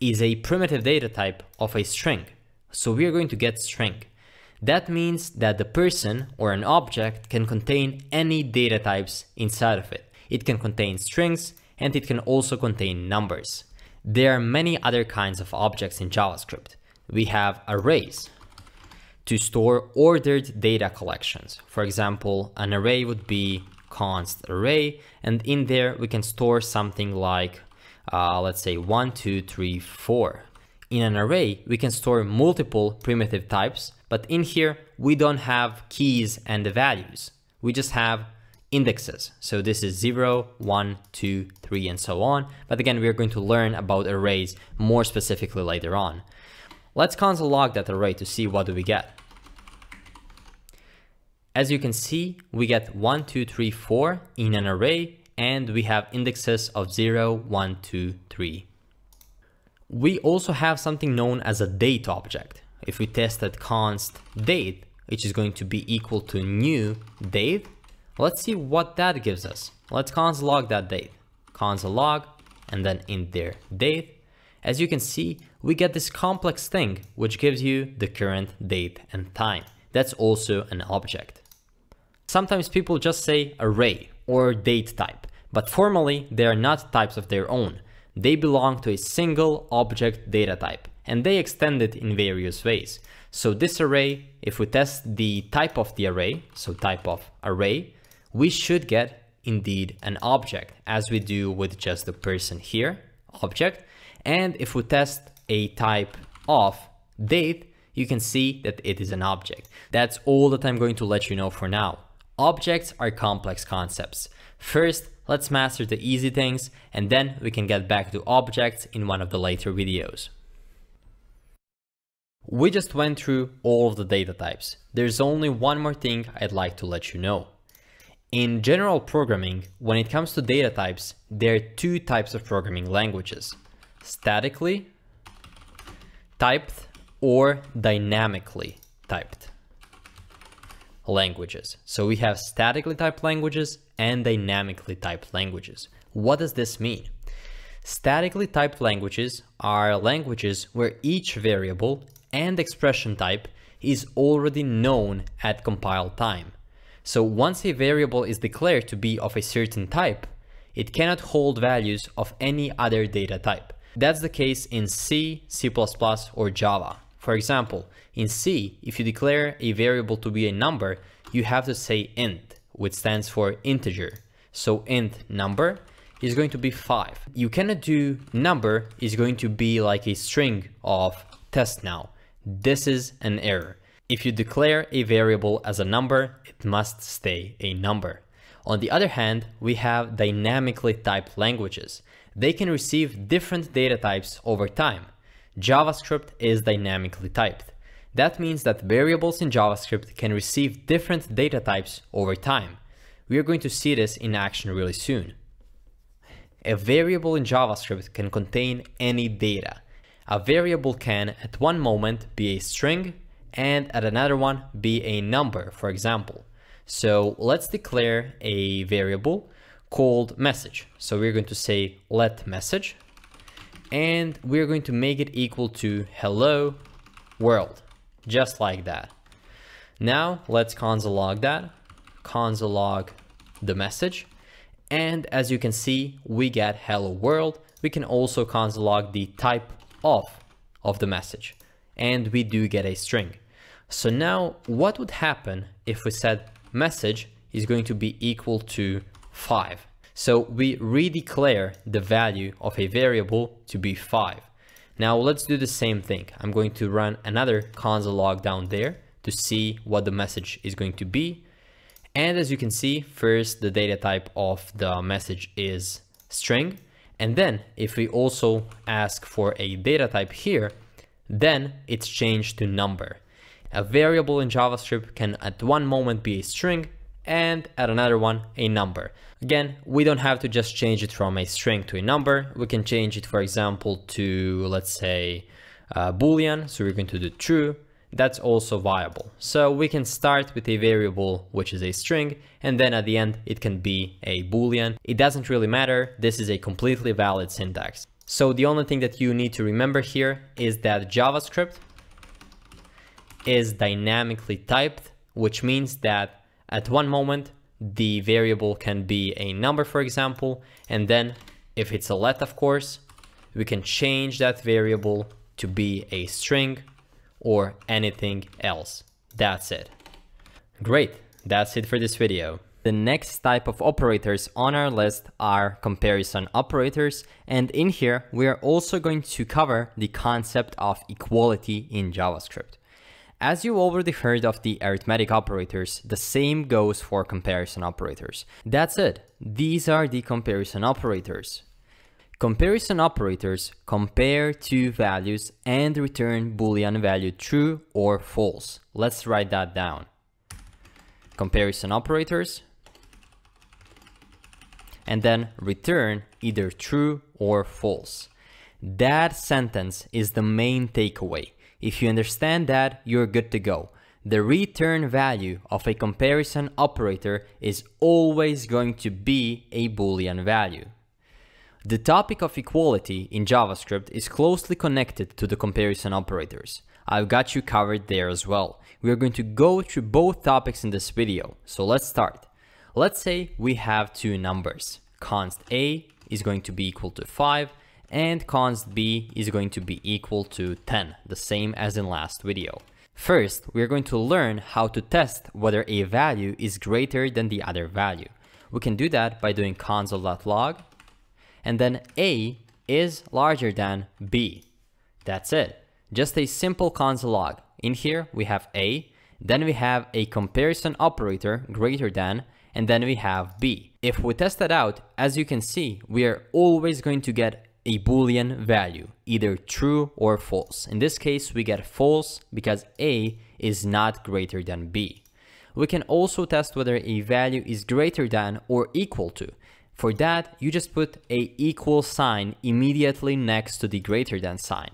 is a primitive data type of a string. So we are going to get string. That means that the person or an object can contain any data types inside of it. It can contain strings and it can also contain numbers. There are many other kinds of objects in JavaScript. We have arrays to store ordered data collections. For example, an array would be const array, and in there we can store something like let's say 1, 2, 3, 4. In an array we can store multiple primitive types, but in here we don't have keys and the values, we just have indexes. So this is 0, 1, 2, 3 and so on. But again, we are going to learn about arrays more specifically later on. Let's console log that array to see what do we get. As you can see, we get 1, 2, 3, 4 in an array, and we have indexes of 0, 1, 2, 3. We also have something known as a date object. If we test that const date, which is going to be equal to new date, let's see what that gives us. Let's console log that date, console log, and then in there date. As you can see, we get this complex thing, which gives you the current date and time. That's also an object. Sometimes people just say array or date type, but formally they are not types of their own. They belong to a single object data type, and they extend it in various ways. So this array, if we test the type of the array, so type of array, we should get indeed an object, as we do with just the person here, object. And if we test a type of date, you can see that it is an object. That's all that I'm going to let you know for now. Objects are complex concepts. First, let's master the easy things, and then we can get back to objects in one of the later videos. We just went through all of the data types. There's only one more thing I'd like to let you know. In general programming, when it comes to data types, there are two types of programming languages: statically typed or dynamically typed languages. So we have statically typed languages and dynamically typed languages. What does this mean? Statically typed languages are languages where each variable and expression type is already known at compile time. So once a variable is declared to be of a certain type, it cannot hold values of any other data type. That's the case in C, C++, or Java. For example, in C, if you declare a variable to be a number, you have to say int, which stands for integer. So int number is going to be 5. You cannot do number is going to be like a string of test now. This is an error. If you declare a variable as a number, it must stay a number. On the other hand, we have dynamically typed languages. They can receive different data types over time. JavaScript is dynamically typed. That means that variables in JavaScript can receive different data types over time. We are going to see this in action really soon. A variable in JavaScript can contain any data. A variable can at one moment be a string and at another one be a number, for example. So let's declare a variable called message. So we're going to say let message, and we're going to make it equal to hello world, just like that. Now let's console log that, console log the message. And as you can see, we get hello world. We can also console log the type of the message, and we do get a string. So now what would happen if we said message is going to be equal to 5. So we redeclare the value of a variable to be 5. Now let's do the same thing. I'm going to run another console log down there to see what the message is going to be. And as you can see, first the data type of the message is string. And then if we also ask for a data type here, then it's changed to number. A variable in JavaScript can at one moment be a string and at another one a number. Again, we don't have to just change it from a string to a number. We can change it, for example, to, let's say, Boolean. So we're going to do true. That's also viable. So we can start with a variable, which is a string, and then at the end, it can be a Boolean. It doesn't really matter. This is a completely valid syntax. So the only thing that you need to remember here is that JavaScript is dynamically typed, which means that at one moment, the variable can be a number, for example, and then if it's a let, of course, we can change that variable to be a string or anything else. That's it. Great. That's it for this video. The next type of operators on our list are comparison operators, and in here we are also going to cover the concept of equality in JavaScript. As you already heard of the arithmetic operators, the same goes for comparison operators. That's it. These are the comparison operators. Comparison operators compare two values and return Boolean value true or false. Let's write that down. Comparison operators, and then return either true or false. That sentence is the main takeaway. If you understand that, you're good to go. The return value of a comparison operator is always going to be a Boolean value. The topic of equality in JavaScript is closely connected to the comparison operators. I've got you covered there as well. We are going to go through both topics in this video, so let's start. Let's say we have two numbers. Const A is going to be equal to 5, and const b is going to be equal to 10, the same as in last video. First, we are going to learn how to test whether a value is greater than the other value. We can do that by doing console.log, and then a is larger than b. That's it. Just a simple console log. In here, we have a, then we have a comparison operator greater than, and then we have b. If we test that out, as you can see, we are always going to get a Boolean value, either true or false. In this case, we get false because a is not greater than b. We can also test whether a value is greater than or equal to. For that, you just put a equal sign immediately next to the greater than sign.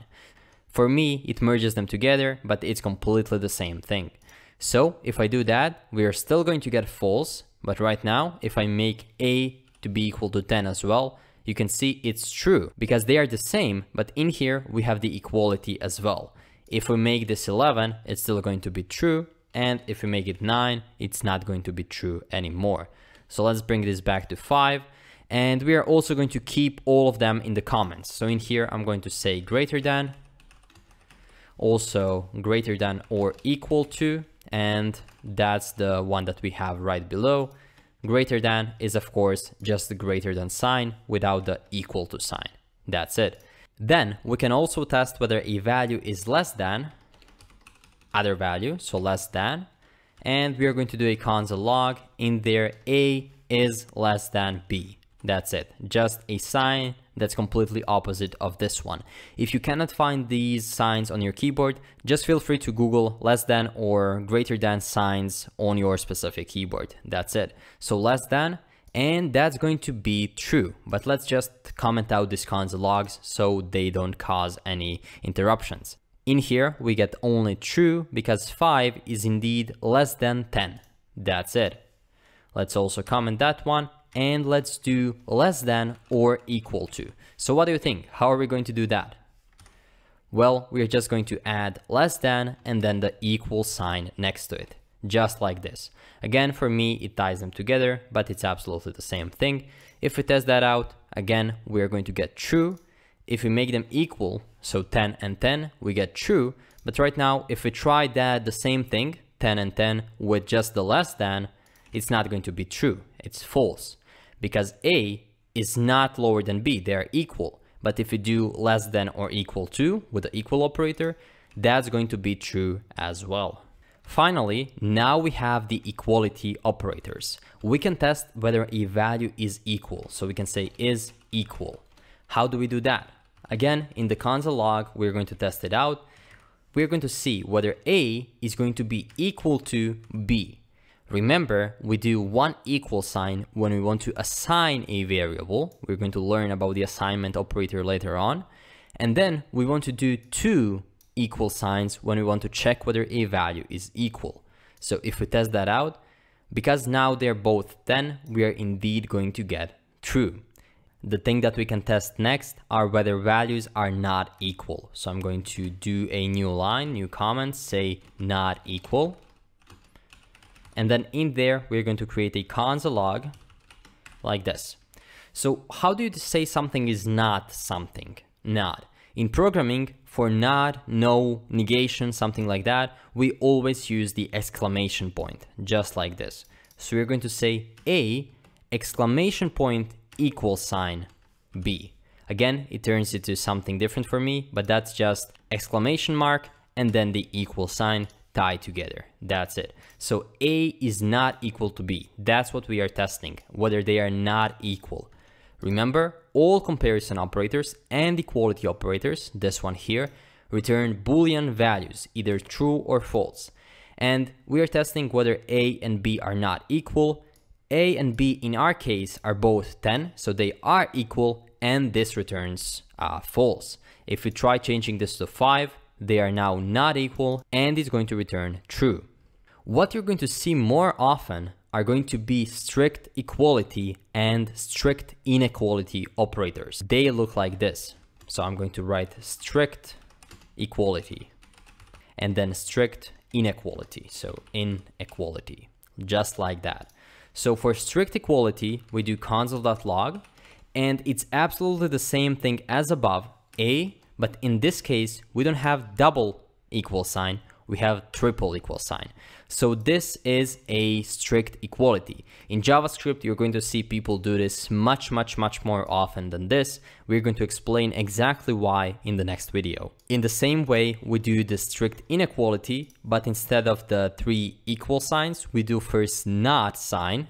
For me, it merges them together, but it's completely the same thing. So if I do that, we are still going to get false, but right now, if I make a to be equal to 10 as well, you can see it's true because they are the same, but in here we have the equality as well. If we make this 11, it's still going to be true, and if we make it 9, it's not going to be true anymore. So let's bring this back to 5, and we are also going to keep all of them in the comments. So in here I'm going to say greater than, also greater than or equal to, and that's the one that we have right below. Greater than is, of course, just the greater than sign without the equal to sign. That's it. Then we can also test whether a value is less than other value, so less than, and we are going to do a console log. In there, a is less than b. That's it. Just a sign that's completely opposite of this one. If you cannot find these signs on your keyboard, just feel free to Google less than or greater than signs on your specific keyboard. That's it. So less than, and that's going to be true. But let's just comment out these console logs so they don't cause any interruptions. In here, we get only true because 5 is indeed less than 10. That's it. Let's also comment that one. And let's do less than or equal to. So what do you think? How are we going to do that? Well, we're just going to add less than and then the equal sign next to it, just like this. Again, for me, it ties them together, but it's absolutely the same thing. If we test that out, again, we're going to get true. If we make them equal, so 10 and 10, we get true. But right now, if we try that the same thing, 10 and 10 with just the less than, it's not going to be true. It's false because a is not lower than b. They are equal. But if you do less than or equal to with the equal operator, that's going to be true as well. Finally, now we have the equality operators. We can test whether a value is equal. So we can say is equal. How do we do that? Again, in the console log, we're going to test it out. We're going to see whether a is going to be equal to b. Remember, we do one equal sign when we want to assign a variable. We're going to learn about the assignment operator later on. And then we want to do two equal signs when we want to check whether a value is equal. So if we test that out, because now they're both 10, we are indeed going to get true. The thing that we can test next are whether values are not equal. So I'm going to do a new line, new comment, say not equal. And then in there, we're going to create a console log like this. So how do you say something is not something? Not. In programming, for not, no, negation, something like that, we always use the exclamation point, just like this. So we're going to say A exclamation point =B. Again, it turns into something different for me, but that's just exclamation mark and then the =, tied together. That's it. So A is not equal to B. That's what we are testing, whether they are not equal. Remember, all comparison operators and equality operators, this one here, return Boolean values, either true or false. And we are testing whether A and B are not equal. A and B in our case are both 10, so they are equal, and this returns false. If we try changing this to 5, they are now not equal and it's going to return true. What you're going to see more often are going to be strict equality and strict inequality operators. They look like this. So I'm going to write strict equality and then strict inequality. So inequality, just like that. So for strict equality, we do console.log, and it's absolutely the same thing as above, A, but in this case, we don't have double =, we have triple =. So this is a strict equality. In JavaScript, you're going to see people do this much more often than this. We're going to explain exactly why in the next video. In the same way, we do the strict inequality, but instead of the 3 =, we do first !,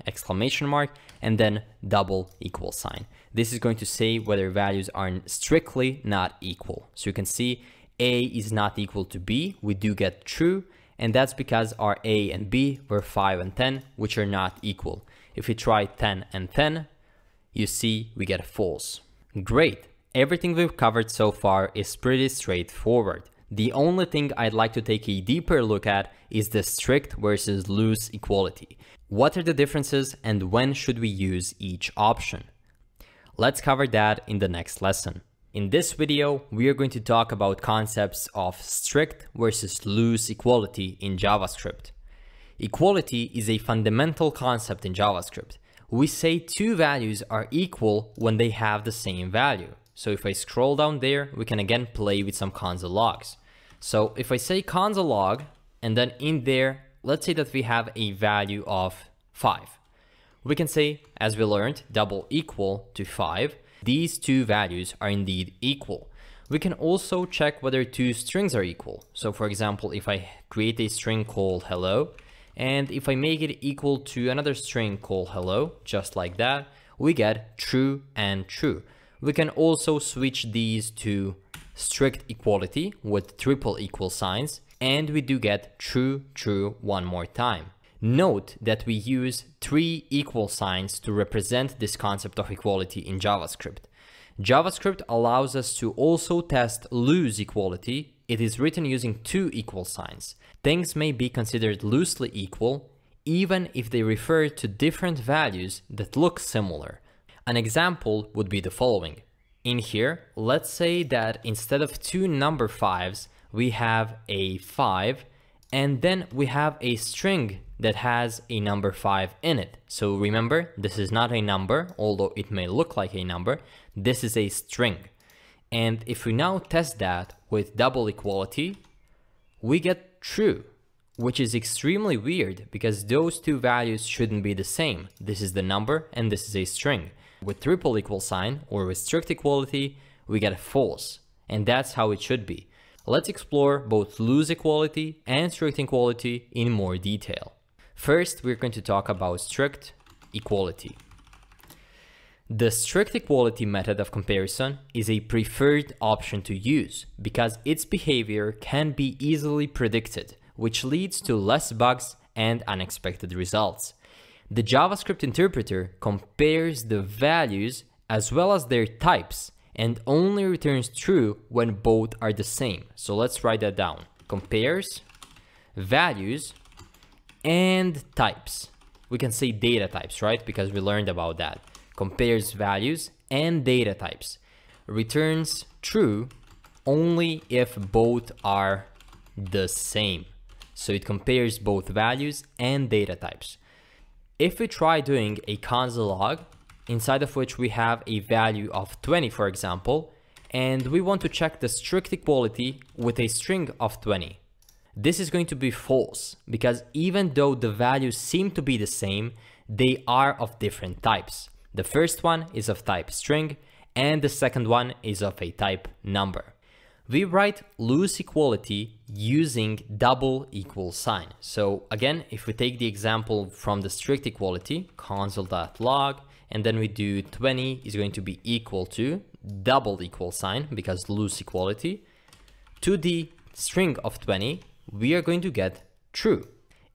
exclamation mark, and then double =. This is going to say whether values are strictly not equal. So you can see A is not equal to B. We do get true, and that's because our A and B were 5 and 10, which are not equal. If we try 10 and 10, you see we get false. Great. Everything we've covered so far is pretty straightforward. The only thing I'd like to take a deeper look at is the strict versus loose equality. What are the differences and when should we use each option? Let's cover that in the next lesson. In this video, we are going to talk about concepts of strict versus loose equality in JavaScript. Equality is a fundamental concept in JavaScript. We say two values are equal when they have the same value. So if I scroll down there, we can again play with some console logs. So if I say console log, and then in there, let's say that we have a value of 5. We can say, as we learned, == 5. These two values are indeed equal. We can also check whether two strings are equal. So for example, if I create a string called hello, and if I make it equal to another string called hello, just like that, we get true and true. We can also switch these to strict equality with =, and we do get true, true one more time. Note that we use 3 =, to represent this concept of equality in JavaScript. JavaScript allows us to also test loose equality. It is written using 2 =. Things may be considered loosely equal, even if they refer to different values that look similar. An example would be the following. In here, let's say that instead of 2 number 5s, we have a 5, and then we have a string that has a number 5 in it. So remember, this is not a number, although it may look like a number. This is a string. And if we now test that with double equality, we get true, which is extremely weird because those two values shouldn't be the same. This is the number and this is a string. With =, or with strict equality, we get false. And that's how it should be. Let's explore both loose equality and strict equality in more detail. First, we're going to talk about strict equality. The strict equality method of comparison is a preferred option to use because its behavior can be easily predicted, which leads to less bugs and unexpected results. The JavaScript interpreter compares the values as well as their types and only returns true when both are the same. So let's write that down. Compares values and types. We can say data types, right? Because we learned about that. Compares values and data types. Returns true only if both are the same. So it compares both values and data types. If we try doing a console log, inside of which we have a value of 20, for example, and we want to check the strict equality with a string of 20. This is going to be false because even though the values seem to be the same, they are of different types. The first one is of type string and the second one is of a type number. We write loose equality using double equal sign. So again, if we take the example from the strict equality, console.log, and then we do 20 is going to be equal to double equal sign because loose equality, to the string of 20, we are going to get true.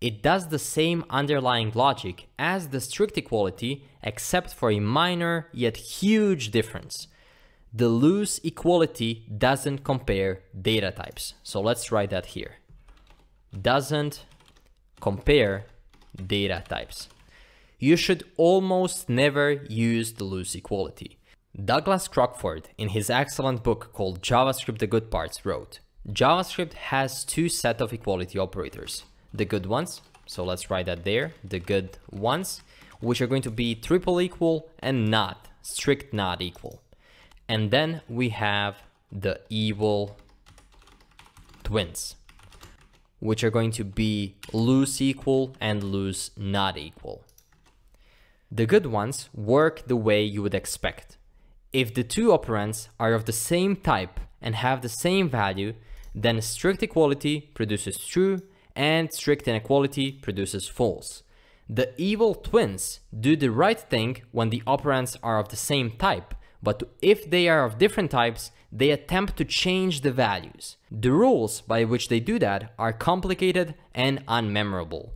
It does the same underlying logic as the strict equality, except for a minor yet huge difference. The loose equality doesn't compare data types. So let's write that here. Doesn't compare data types. You should almost never use the loose equality. Douglas Crockford, in his excellent book called JavaScript: The Good Parts, wrote, JavaScript has two sets of equality operators. The good ones, so let's write that there, the good ones, which are going to be triple equal and not, strict not equal. And then we have the evil twins, which are going to be loose equal and loose not equal. The good ones work the way you would expect. If the two operands are of the same type and have the same value, then strict equality produces true and strict inequality produces false. The evil twins do the right thing when the operands are of the same type, but if they are of different types, they attempt to change the values. The rules by which they do that are complicated and unmemorable.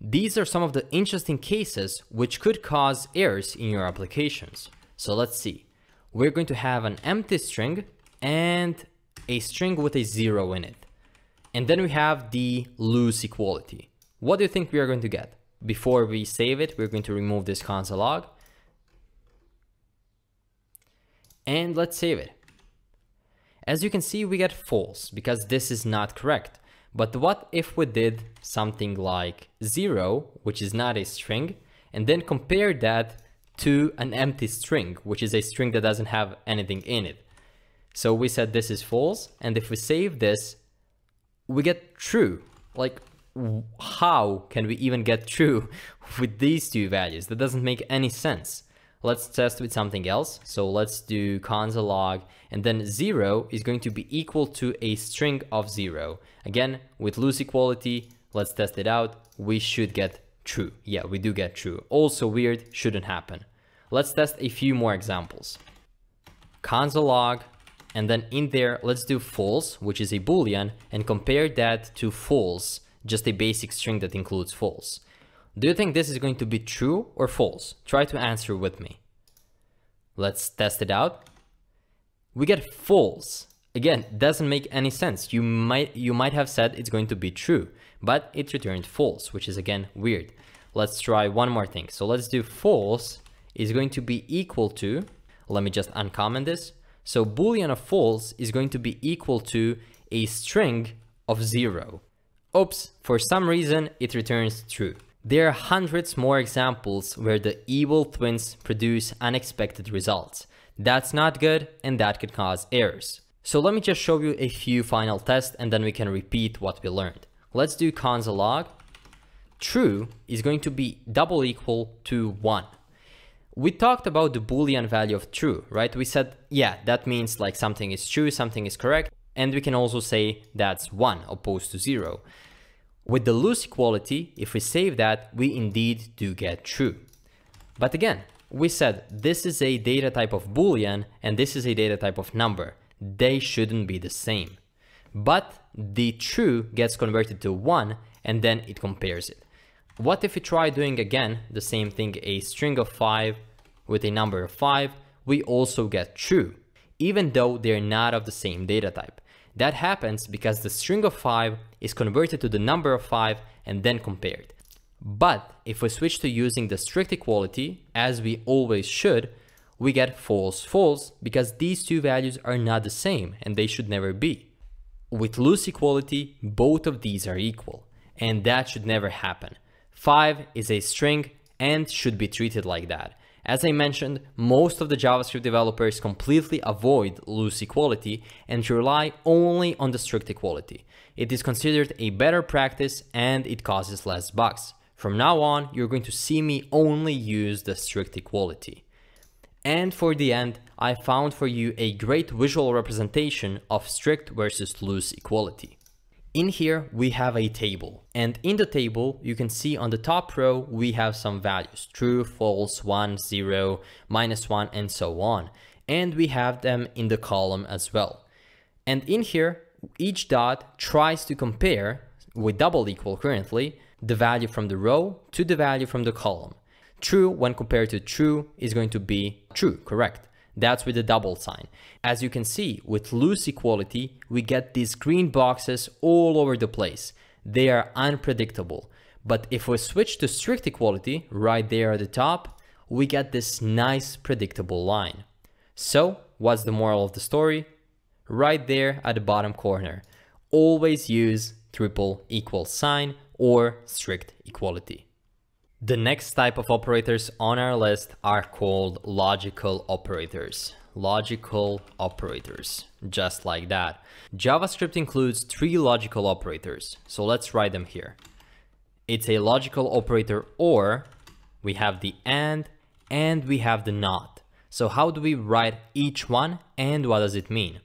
These are some of the interesting cases which could cause errors in your applications. So let's see. We're going to have an empty string and a string with a 0 in it. And then we have the loose equality. What do you think we are going to get? Before we save it, we're going to remove this console log. And let's save it. As you can see, we get false because this is not correct. But what if we did something like 0, which is not a string, and then compare that to an empty string, which is a string that doesn't have anything in it. So we said this is false. And if we save this, we get true. Like, how can we even get true with these two values? That doesn't make any sense. Let's test with something else. So let's do console log, and then 0 is going to be equal to a string of 0. Again, with loose equality, let's test it out. We should get true. Yeah, we do get true. Also weird, shouldn't happen. Let's test a few more examples. Console log, and then in there, let's do false, which is a Boolean, and compare that to false, just a basic string that includes false. Do you think this is going to be true or false? Try to answer with me. Let's test it out. We get false. Again, doesn't make any sense. You might have said it's going to be true, but it returned false, which is again weird. Let's try one more thing. So let's do false is going to be equal to, let me just uncomment this. So Boolean of false is going to be equal to a string of 0. Oops, for some reason it returns true. There are hundreds more examples where the evil twins produce unexpected results. That's not good, and that could cause errors. So let me just show you a few final tests and then we can repeat what we learned. Let's do console log. True is going to be double equal to 1. We talked about the Boolean value of true, right? We said, yeah, that means like something is true, something is correct. And we can also say that's 1 opposed to 0. With the loose equality, if we save that, we indeed do get true. But again, we said this is a data type of Boolean and this is a data type of number. They shouldn't be the same. But the true gets converted to 1 and then it compares it. What if we try doing again the same thing, a string of 5 with a number of 5, we also get true, even though they're not of the same data type. That happens because the string of 5 is converted to the number of 5 and then compared. But if we switch to using the strict equality, as we always should, we get false, false, because these two values are not the same and they should never be. With loose equality, both of these are equal, and that should never happen. 5 is a string and should be treated like that. As I mentioned, most of the JavaScript developers completely avoid loose equality and rely only on the strict equality. It is considered a better practice and it causes less bugs. From now on, you're going to see me only use the strict equality. And for the end, I found for you a great visual representation of strict versus loose equality. In here, we have a table, and in the table, you can see on the top row, we have some values, true, false, 1, 0, -1, and so on. And we have them in the column as well. And in here, each dot tries to compare with double equal currently, the value from the row to the value from the column. True when compared to true is going to be true, correct? That's with the double sign. As you can see, with loose equality, we get these green boxes all over the place. They are unpredictable. But if we switch to strict equality, right there at the top, we get this nice predictable line. So what's the moral of the story? Right there at the bottom corner, always use == or strict equality. The next type of operators on our list are called logical operators. Logical operators, just like that. JavaScript includes 3 logical operators, so let's write them here. It's a logical operator OR, we have the and we have the not. So how do we write each one and what does it mean?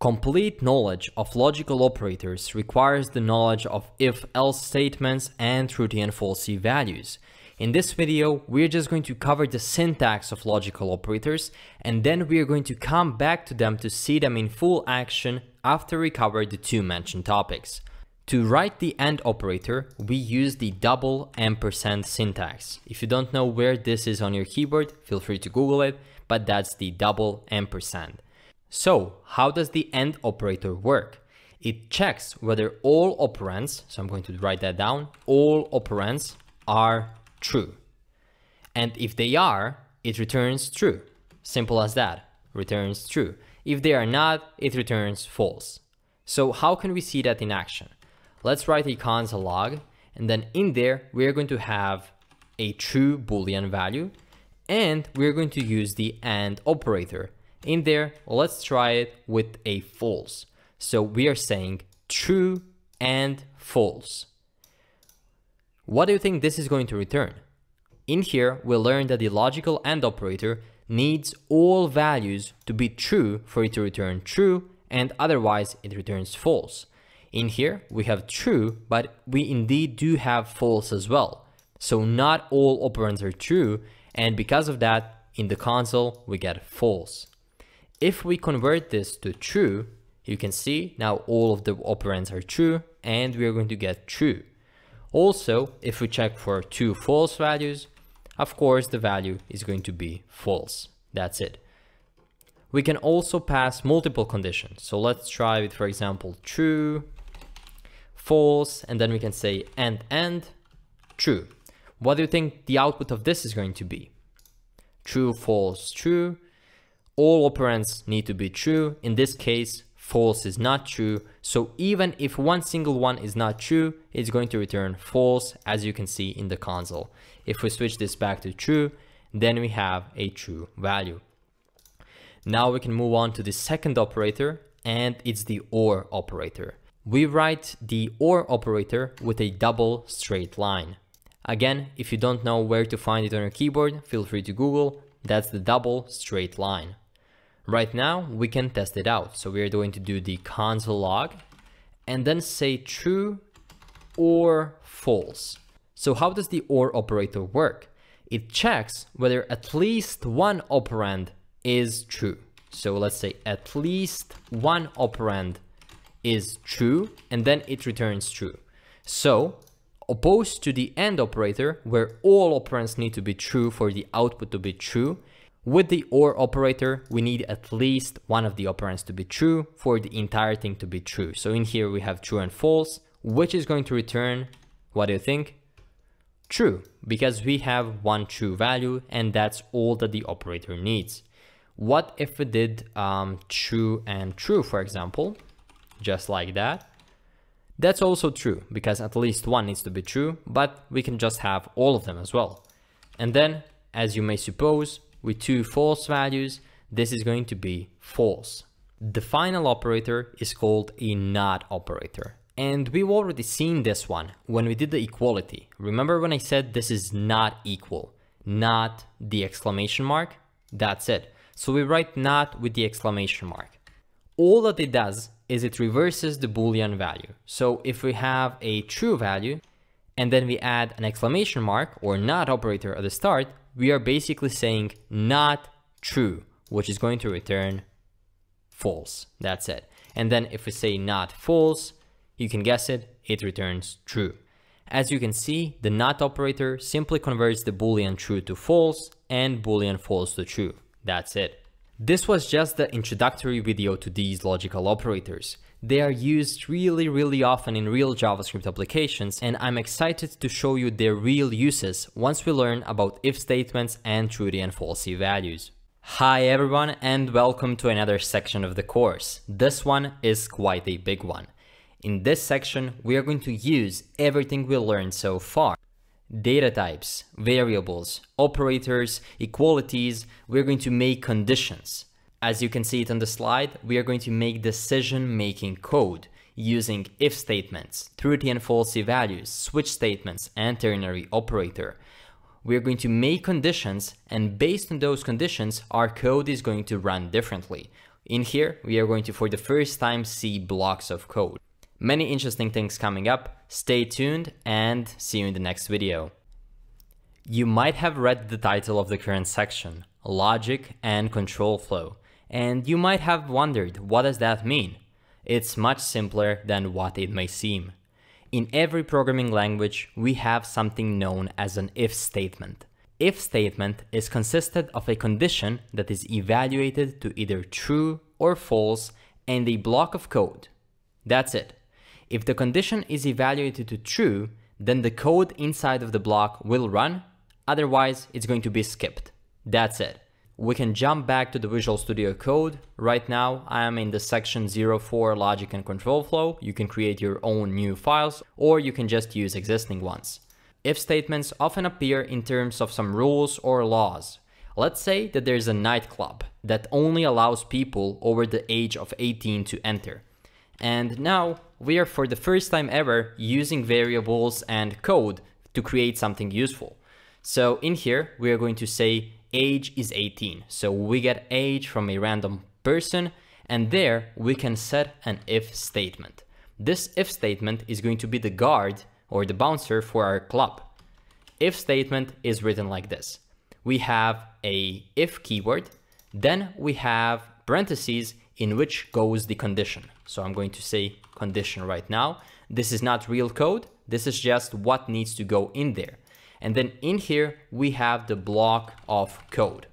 Complete knowledge of logical operators requires the knowledge of if-else statements and true and false values. In this video, we're just going to cover the syntax of logical operators, and then we're going to come back to them to see them in full action after we cover the 2 mentioned topics. To write the AND operator, we use the $&" syntax. If you don't know where this is on your keyboard, feel free to Google it, but that's the $&. So, how does the AND operator work? It checks whether all operands, so I'm going to write that down, all operands are true. And if they are, it returns true. Simple as that, returns true. If they are not, it returns false. So how can we see that in action? Let's write a console log, and then in there, we're going to have a true Boolean value, and we're going to use the AND operator. In there, let's try it with a false. So we are saying true and false. What do you think this is going to return? In here, we learned that the logical AND operator needs all values to be true for it to return true, and otherwise it returns false. In here, we have true, but we indeed do have false as well. So not all operands are true, and because of that, in the console, we get false. If we convert this to true, you can see now all of the operands are true and we are going to get true. Also, if we check for 2 false values, of course the value is going to be false. That's it. We can also pass multiple conditions. So let's try with, for example, true, false, and then we can say and, true. What do you think the output of this is going to be? True, false, true. All operands need to be true. In this case, false is not true. So even if one single one is not true, it's going to return false, as you can see in the console. If we switch this back to true, then we have a true value. Now we can move on to the second operator, and it's the OR operator. We write the OR operator with a double straight line. Again, if you don't know where to find it on your keyboard, feel free to Google. That's the double straight line. Right now, we can test it out. So we are going to do the console log and then say true or false. So how does the OR operator work? It checks whether at least one operand is true. So let's say at least one operand is true, and then it returns true. So opposed to the AND operator, where all operands need to be true for the output to be true, with the OR operator, we need at least one of the operands to be true for the entire thing to be true. So in here we have true and false, which is going to return, what do you think? True, because we have one true value and that's all that the operator needs. What if we did true and true, for example, just like that? That's also true, because at least one needs to be true, but we can just have all of them as well. And then as you may suppose, with two false values, this is going to be false. The final operator is called a not operator. And we've already seen this one when we did the equality. Remember when I said this is not equal, not the exclamation mark? That's it. So we write not with the exclamation mark. All that it does is it reverses the Boolean value. So if we have a true value and then we add an exclamation mark or not operator at the start, we are basically saying not true, which is going to return false. That's it. And then if we say not false, you can guess it, it returns true. As you can see, the not operator simply converts the Boolean true to false and Boolean false to true. That's it. This was just the introductory video to these logical operators. They are used really often in real JavaScript applications, and I'm excited to show you their real uses once we learn about if statements and truly and falsely values. Hi everyone, and welcome to another section of the course. This one is quite a big one. In this section, we are going to use everything we learned so far. Data types, variables, operators, equalities, we're going to make conditions. As you can see it on the slide, we are going to make decision-making code using if statements, truly and falsely values, switch statements, and ternary operator. We are going to make conditions, and based on those conditions, our code is going to run differently. In here, we are going to, for the first time, see blocks of code. Many interesting things coming up. Stay tuned and see you in the next video. You might have read the title of the current section, Logic and Control Flow, and you might have wondered, what does that mean? It's much simpler than what it may seem. In every programming language, we have something known as an if statement. If statement is consisted of a condition that is evaluated to either true or false and a block of code. That's it. If the condition is evaluated to true, then the code inside of the block will run, otherwise it's going to be skipped. That's it. We can jump back to the Visual Studio Code. Right now I am in the section 04 Logic and Control Flow. You can create your own new files or you can just use existing ones. If statements often appear in terms of some rules or laws. Let's say that there's a nightclub that only allows people over the age of 18 to enter. And now we are for the first time ever using variables and code to create something useful. So in here, we are going to say age is 18. So we get age from a random person and there we can set an if statement. This if statement is going to be the guard or the bouncer for our club. If statement is written like this. We have a if keyword, then we have parentheses in which goes the condition. So I'm going to say condition right now. This is not real code. This is just what needs to go in there. And then in here, we have the block of code.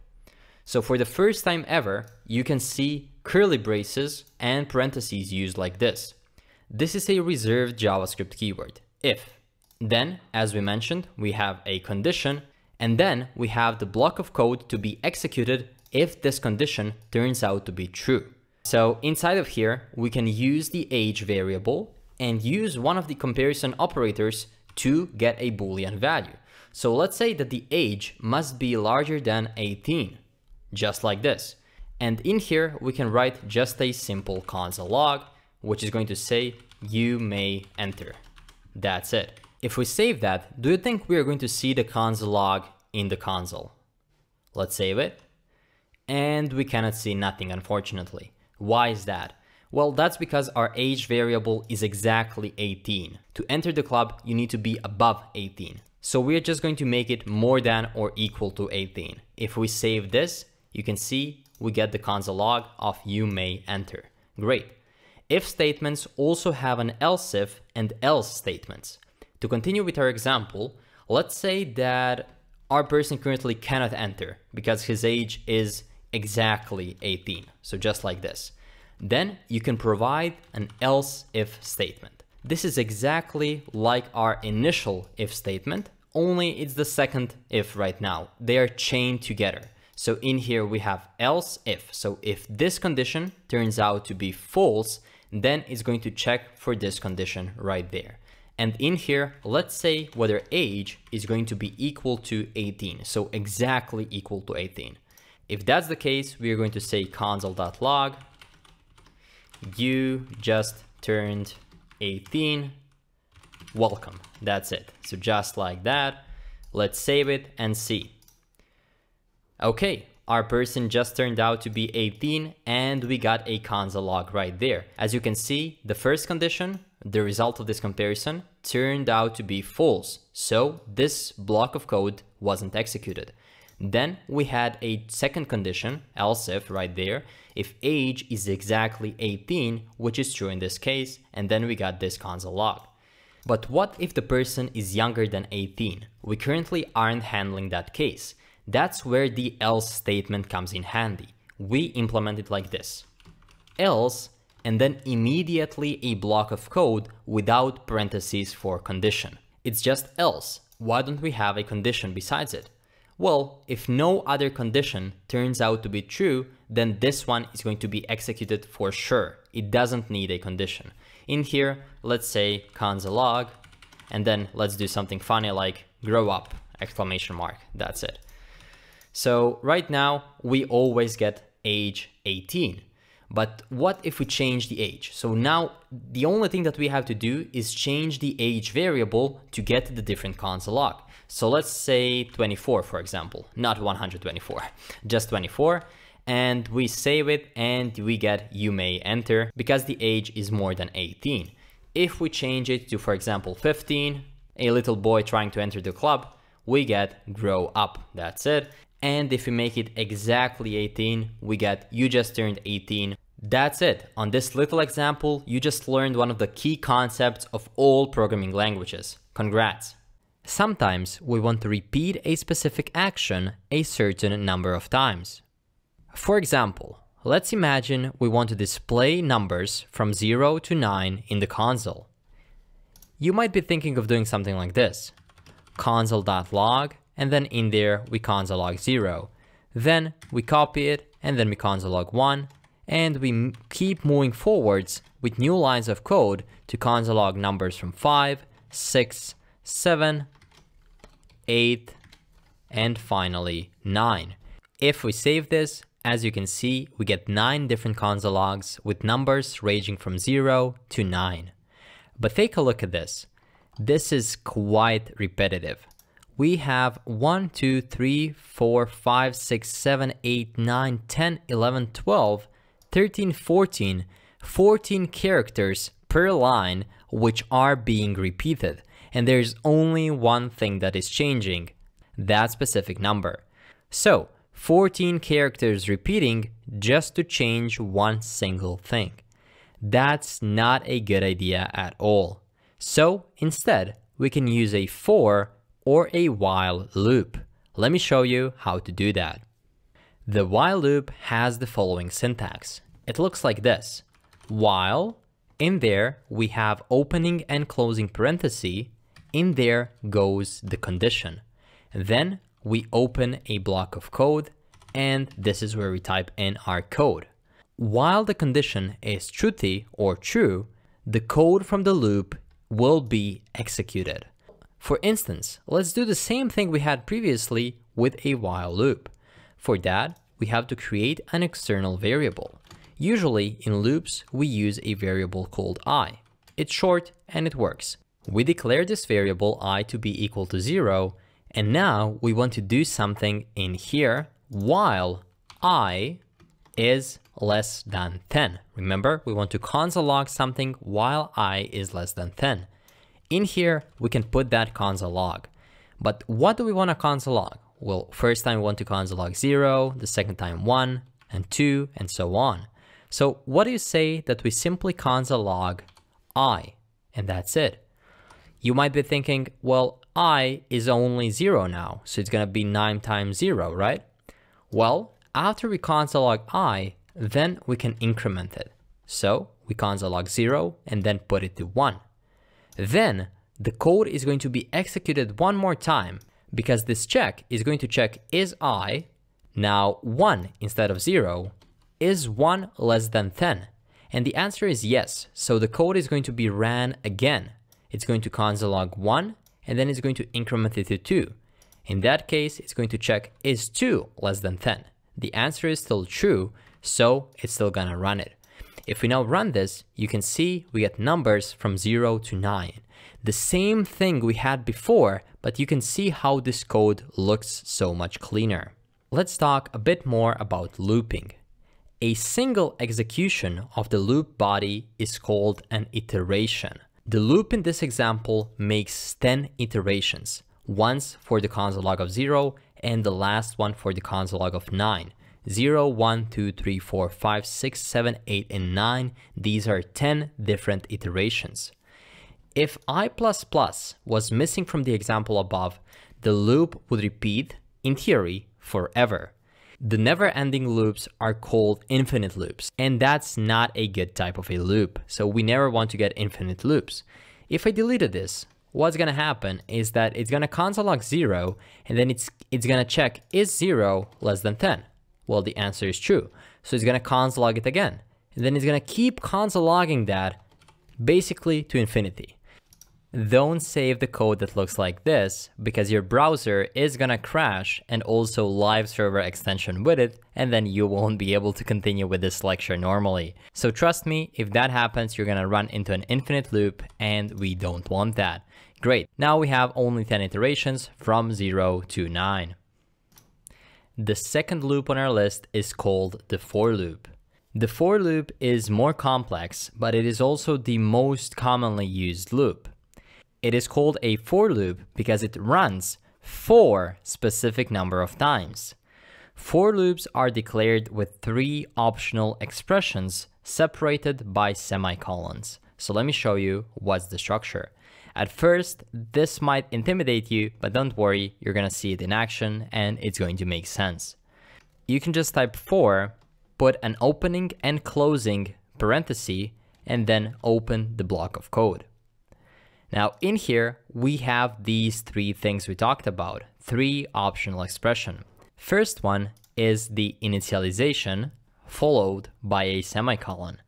So for the first time ever, you can see curly braces and parentheses used like this. This is a reserved JavaScript keyword, if. Then, as we mentioned, we have a condition, and then we have the block of code to be executed if this condition turns out to be true. So inside of here, we can use the age variable and use one of the comparison operators to get a Boolean value. So let's say that the age must be larger than 18, just like this. And in here, we can write just a simple console log, which is going to say, you may enter. That's it. If we save that, do you think we are going to see the console log in the console? Let's save it. And we cannot see nothing, unfortunately. Why is that? Well, that's because our age variable is exactly 18. To enter the club, you need to be above 18. So we're just going to make it more than or equal to 18. If we save this, you can see we get the console log of you may enter. Great. If statements also have an else if and else statements. To continue with our example, let's say that our person currently cannot enter because his age is exactly 18. So just like this. Then you can provide an else if statement. This is exactly like our initial if statement, only it's the second if right now. They are chained together. So in here we have else if. So if this condition turns out to be false, then it's going to check for this condition right there. And in here, let's say whether age is going to be equal to 18. So exactly equal to 18. If that's the case, we are going to say console.log, you just turned 18, welcome. That's it. So just like that, let's save it and see. Okay, our person just turned out to be 18 and we got a console log right there. As you can see, the first condition, the result of this comparison, turned out to be false. So this block of code wasn't executed. Then we had a second condition, else if right there, if age is exactly 18, which is true in this case, and then we got this console log. But what if the person is younger than 18? We currently aren't handling that case. That's where the else statement comes in handy. We implement it like this, else, and then immediately a block of code without parentheses for condition. It's just else. Why don't we have a condition besides it? Well, if no other condition turns out to be true, then this one is going to be executed for sure. It doesn't need a condition. In here, let's say console log, and then let's do something funny like grow up, exclamation mark. That's it. So right now we always get age 18. But what if we change the age? So now the only thing that we have to do is change the age variable to get the different console log. So let's say 24, for example, not 124, just 24. And we save it and we get you may enter because the age is more than 18. If we change it to, for example, 15, a little boy trying to enter the club, we get grow up. That's it. And if we make it exactly 18, we get you just turned 18. That's it. On this little example, you just learned one of the key concepts of all programming languages. Congrats. Sometimes we want to repeat a specific action a certain number of times. For example, let's imagine we want to display numbers from 0 to 9 in the console. You might be thinking of doing something like this, console.log, and then in there we console log 0. Then we copy it and then we console log 1, and we keep moving forwards with new lines of code to console log numbers from 5, 6, 7, 8, and finally 9. If we save this, as you can see, we get 9 different console logs with numbers ranging from 0 to 9. But take a look at this. This is quite repetitive. We have 1, 2, 3, 4, 5, 6, 7, 8, 9, 10, 11, 12, 13, 14, 14 characters per line, which are being repeated. And there's only one thing that is changing, that specific number. So 14 characters repeating just to change one single thing. That's not a good idea at all. So instead, we can use a for or a while loop. Let me show you how to do that. The while loop has the following syntax. It looks like this. While, in there we have opening and closing parenthesis, in there goes the condition. Then we open a block of code, and this is where we type in our code. While the condition is truthy or true, the code from the loop will be executed. For instance, let's do the same thing we had previously with a while loop. For that, we have to create an external variable. Usually in loops, we use a variable called I. It's short and it works. We declare this variable I to be equal to 0. And now we want to do something in here while I is less than 10. Remember, we want to console log something while I is less than 10. In here, we can put that console log. But what do we want to console log? Well, first time we want to console log 0, the second time 1 and 2 and so on. So what do you say that we simply console log I, and that's it. You might be thinking, well, I is only 0 now, so it's going to be 9 times 0, right? Well, after we console log I, then we can increment it. So we console log 0 and then put it to 1. Then the code is going to be executed one more time because this check is going to check is I now 1 instead of 0, is 1 less than 10? And the answer is yes. So the code is going to be ran again. it's going to console log 1, and then it's going to increment it to 2. In that case, it's going to check is 2 less than 10. The answer is still true, so it's still gonna run it. If we now run this, you can see we get numbers from 0 to 9. The same thing we had before, but you can see how this code looks so much cleaner. Let's talk a bit more about looping. A single execution of the loop body is called an iteration. The loop in this example makes 10 iterations, once for the console log of 0 and the last one for the console log of 9. 0, 1, 2, 3, 4, 5, 6, 7, 8, and 9. These are 10 different iterations. If I++ was missing from the example above, the loop would repeat, in theory, forever. The never-ending loops are called infinite loops, and that's not a good type of a loop, so we never want to get infinite loops. If I deleted this, what's gonna happen is that it's gonna console log 0, and then it's gonna check is 0 less than 10? Well, the answer is true, so it's gonna console log it again, and then it's gonna keep console logging that basically to infinity. Don't save the code that looks like this, because your browser is gonna crash and also Live Server extension with it, and then you won't be able to continue with this lecture normally. So trust me, if that happens, you're gonna run into an infinite loop, and we don't want that. Great, now we have only 10 iterations from 0 to 9. The second loop on our list is called the for loop. The for loop is more complex, but it is also the most commonly used loop. It is called a for loop because it runs for a specific number of times. For loops are declared with 3 optional expressions separated by semicolons. So let me show you what's the structure. At first, this might intimidate you, but don't worry, you're gonna see it in action and it's going to make sense. You can just type for, put an opening and closing parenthesis, and then open the block of code. Now in here, we have these 3 things we talked about, 3 optional expression. First one is the initialization followed by a semicolon.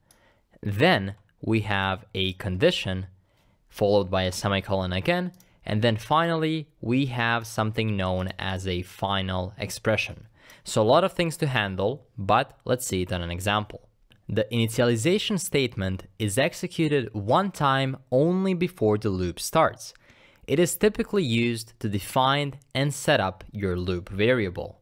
Then we have a condition followed by a semicolon again. And then finally, we have something known as a final expression. So a lot of things to handle, but let's see it on an example. The initialization statement is executed one time only before the loop starts. It is typically used to define and set up your loop variable.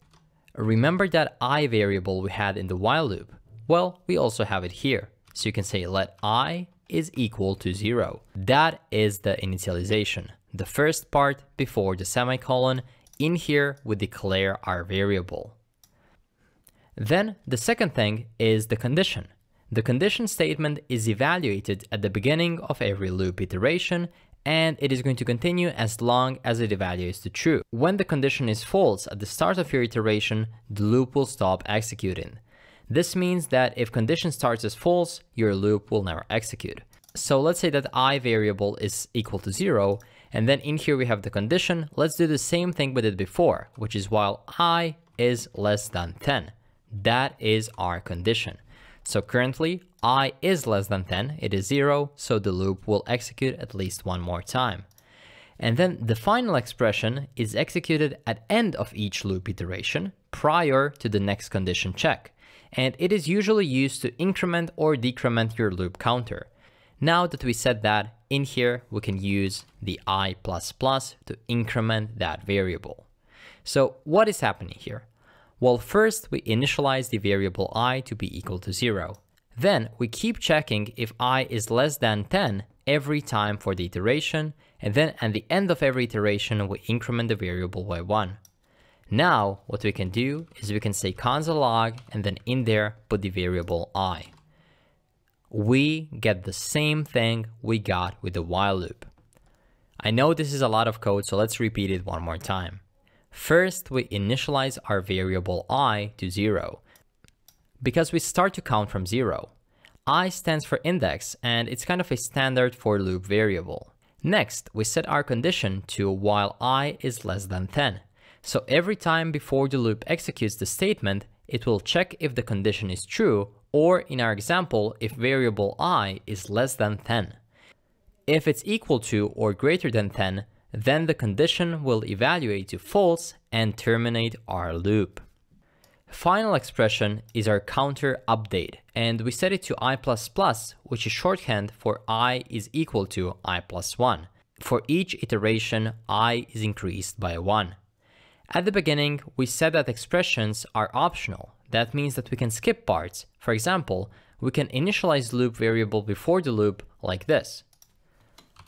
Remember that I variable we had in the while loop? Well, we also have it here. So you can say let I is equal to 0. That is the initialization, the first part before the semicolon. In here, we declare our variable. Then the second thing is the condition. The condition statement is evaluated at the beginning of every loop iteration, and it is going to continue as long as it evaluates to true. When the condition is false at the start of your iteration, the loop will stop executing. This means that if condition starts as false, your loop will never execute. So let's say that I variable is equal to 0, and then in here we have the condition. Let's do the same thing we did before, which is while I is less than 10. That is our condition. So currently I is less than 10, it is 0, so the loop will execute at least one more time. And then the final expression is executed at end of each loop iteration prior to the next condition check. And it is usually used to increment or decrement your loop counter. Now that we said that, in here we can use the I++ to increment that variable. So what is happening here? Well, first we initialize the variable I to be equal to 0. Then we keep checking if I is less than 10 every time for the iteration, and then at the end of every iteration we increment the variable by 1. Now what we can do is we can say console log and then in there put the variable I. We get the same thing we got with the while loop. I know this is a lot of code, so let's repeat it one more time. First, we initialize our variable I to 0 because we start to count from 0. I stands for index and it's kind of a standard for loop variable. Next, we set our condition to while I is less than 10. So every time before the loop executes the statement, it will check if the condition is true, or in our example, if variable I is less than 10. If it's equal to or greater than 10, then the condition will evaluate to false and terminate our loop. Final expression is our counter update, and we set it to I++, which is shorthand for I is equal to I plus 1. For each iteration, I is increased by 1. At the beginning, we said that expressions are optional. That means that we can skip parts. For example, we can initialize loop variable before the loop like this.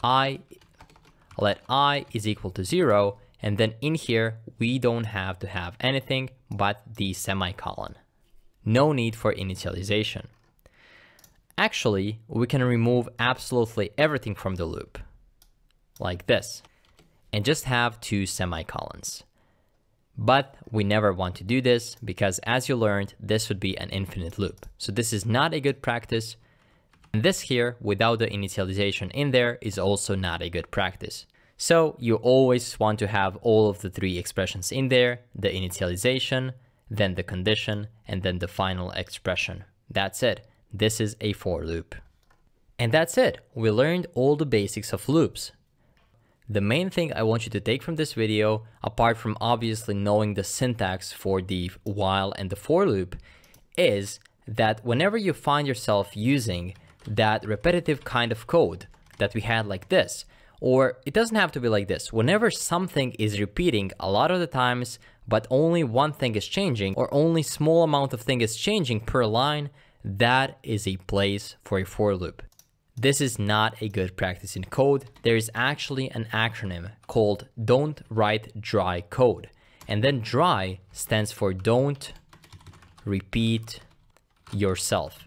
Let I is equal to 0, and then in here, we don't have to have anything but the semicolon. No need for initialization. Actually, we can remove absolutely everything from the loop, like this, and just have 2 semicolons. But we never want to do this because, as you learned, this would be an infinite loop. So this is not a good practice. And this here, without the initialization in there, is also not a good practice. So you always want to have all of the 3 expressions in there, the initialization, then the condition, and then the final expression. That's it. This is a for loop. And that's it. We learned all the basics of loops. The main thing I want you to take from this video, apart from obviously knowing the syntax for the while and the for loop, is that whenever you find yourself using that repetitive kind of code that we had like this, or it doesn't have to be like this, whenever something is repeating a lot of the times, but only one thing is changing or only small amount of thing is changing per line, that is a place for a for loop. This is not a good practice in code. There is actually an acronym called Don't Write Dry Code. And then DRY stands for Don't Repeat Yourself.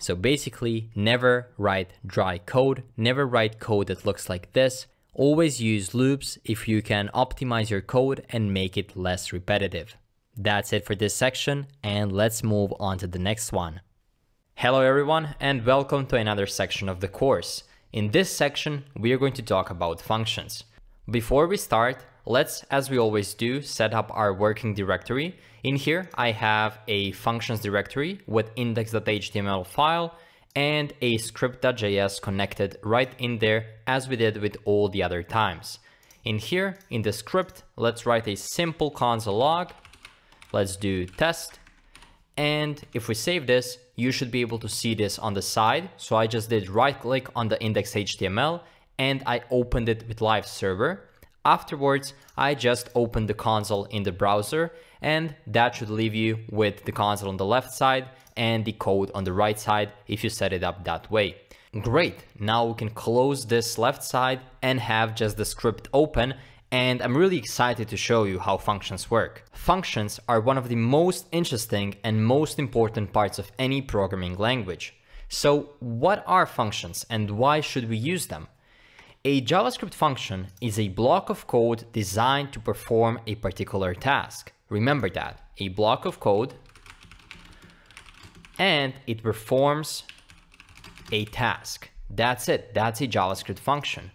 So basically, never write dry code, never write code that looks like this. Always use loops if you can optimize your code and make it less repetitive. That's it for this section, and let's move on to the next one. Hello everyone, and welcome to another section of the course. In this section, we are going to talk about functions. Before we start, let's, as we always do, set up our working directory. In here, I have a functions directory with index.html file and a script.js connected right in there as we did with all the other times. In here, in the script, let's write a simple console log. Let's do test. And if we save this, you should be able to see this on the side. So I just did right click on the index.html and I opened it with Live Server. Afterwards, I just opened the console in the browser, and that should leave you with the console on the left side and the code on the right side if you set it up that way. Great, now we can close this left side and have just the script open, and I'm really excited to show you how functions work. Functions are one of the most interesting and most important parts of any programming language. So what are functions and why should we use them? A JavaScript function is a block of code designed to perform a particular task. Remember that, a block of code, and it performs a task. That's it, that's a JavaScript function.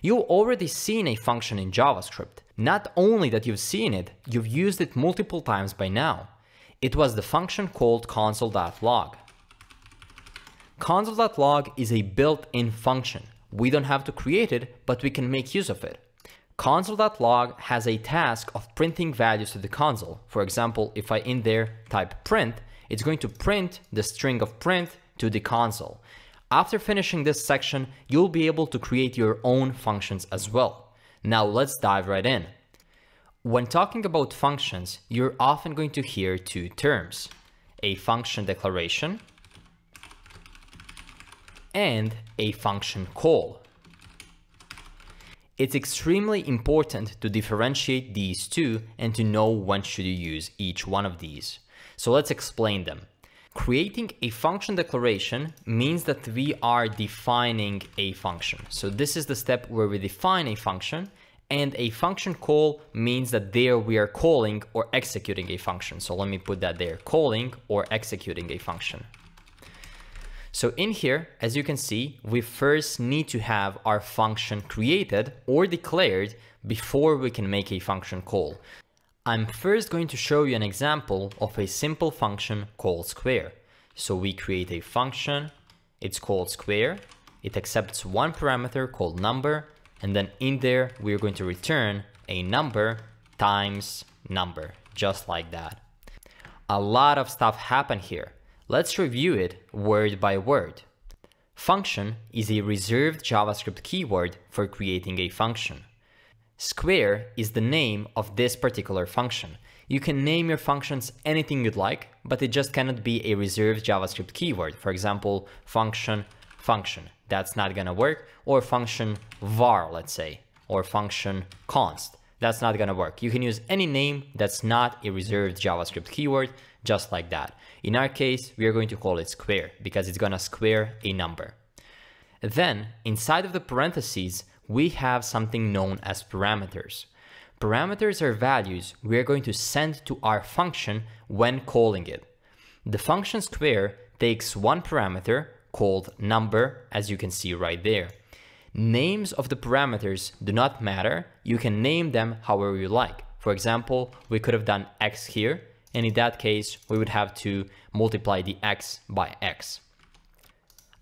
You've already seen a function in JavaScript. Not only that you've seen it, you've used it multiple times by now. It was the function called console.log. Console.log is a built-in function. We don't have to create it, but we can make use of it. Console.log has a task of printing values to the console. For example, if I in there type print, it's going to print the string of print to the console. After finishing this section, you'll be able to create your own functions as well. Now let's dive right in. When talking about functions, you're often going to hear 2 terms, a function declaration and a function call. It's extremely important to differentiate these 2 and to know when should you use each one of these. So let's explain them. Creating a function declaration means that we are defining a function. So this is the step where we define a function, and a function call means that there we are calling or executing a function. So let me put that there, calling or executing a function. So in here, as you can see, we first need to have our function created or declared before we can make a function call. I'm first going to show you an example of a simple function called square. So we create a function, it's called square, It accepts one parameter called number, and then in there, we're going to return a number times number, just like that. A lot of stuff happened here. Let's review it word by word. Function is a reserved JavaScript keyword for creating a function. Square is the name of this particular function. You can name your functions anything you'd like, but it just cannot be a reserved JavaScript keyword. For example, function, function. That's not gonna work. Or function var, let's say, or function const. That's not gonna work. You can use any name that's not a reserved JavaScript keyword, just like that. In our case, we are going to call it square because it's gonna square a number. Then inside of the parentheses, we have something known as parameters. Parameters are values we are going to send to our function when calling it. The function square takes one parameter called number, as you can see right there. Names of the parameters do not matter. You can name them however you like. For example, we could have done x here, and in that case, we would have to multiply the x by x.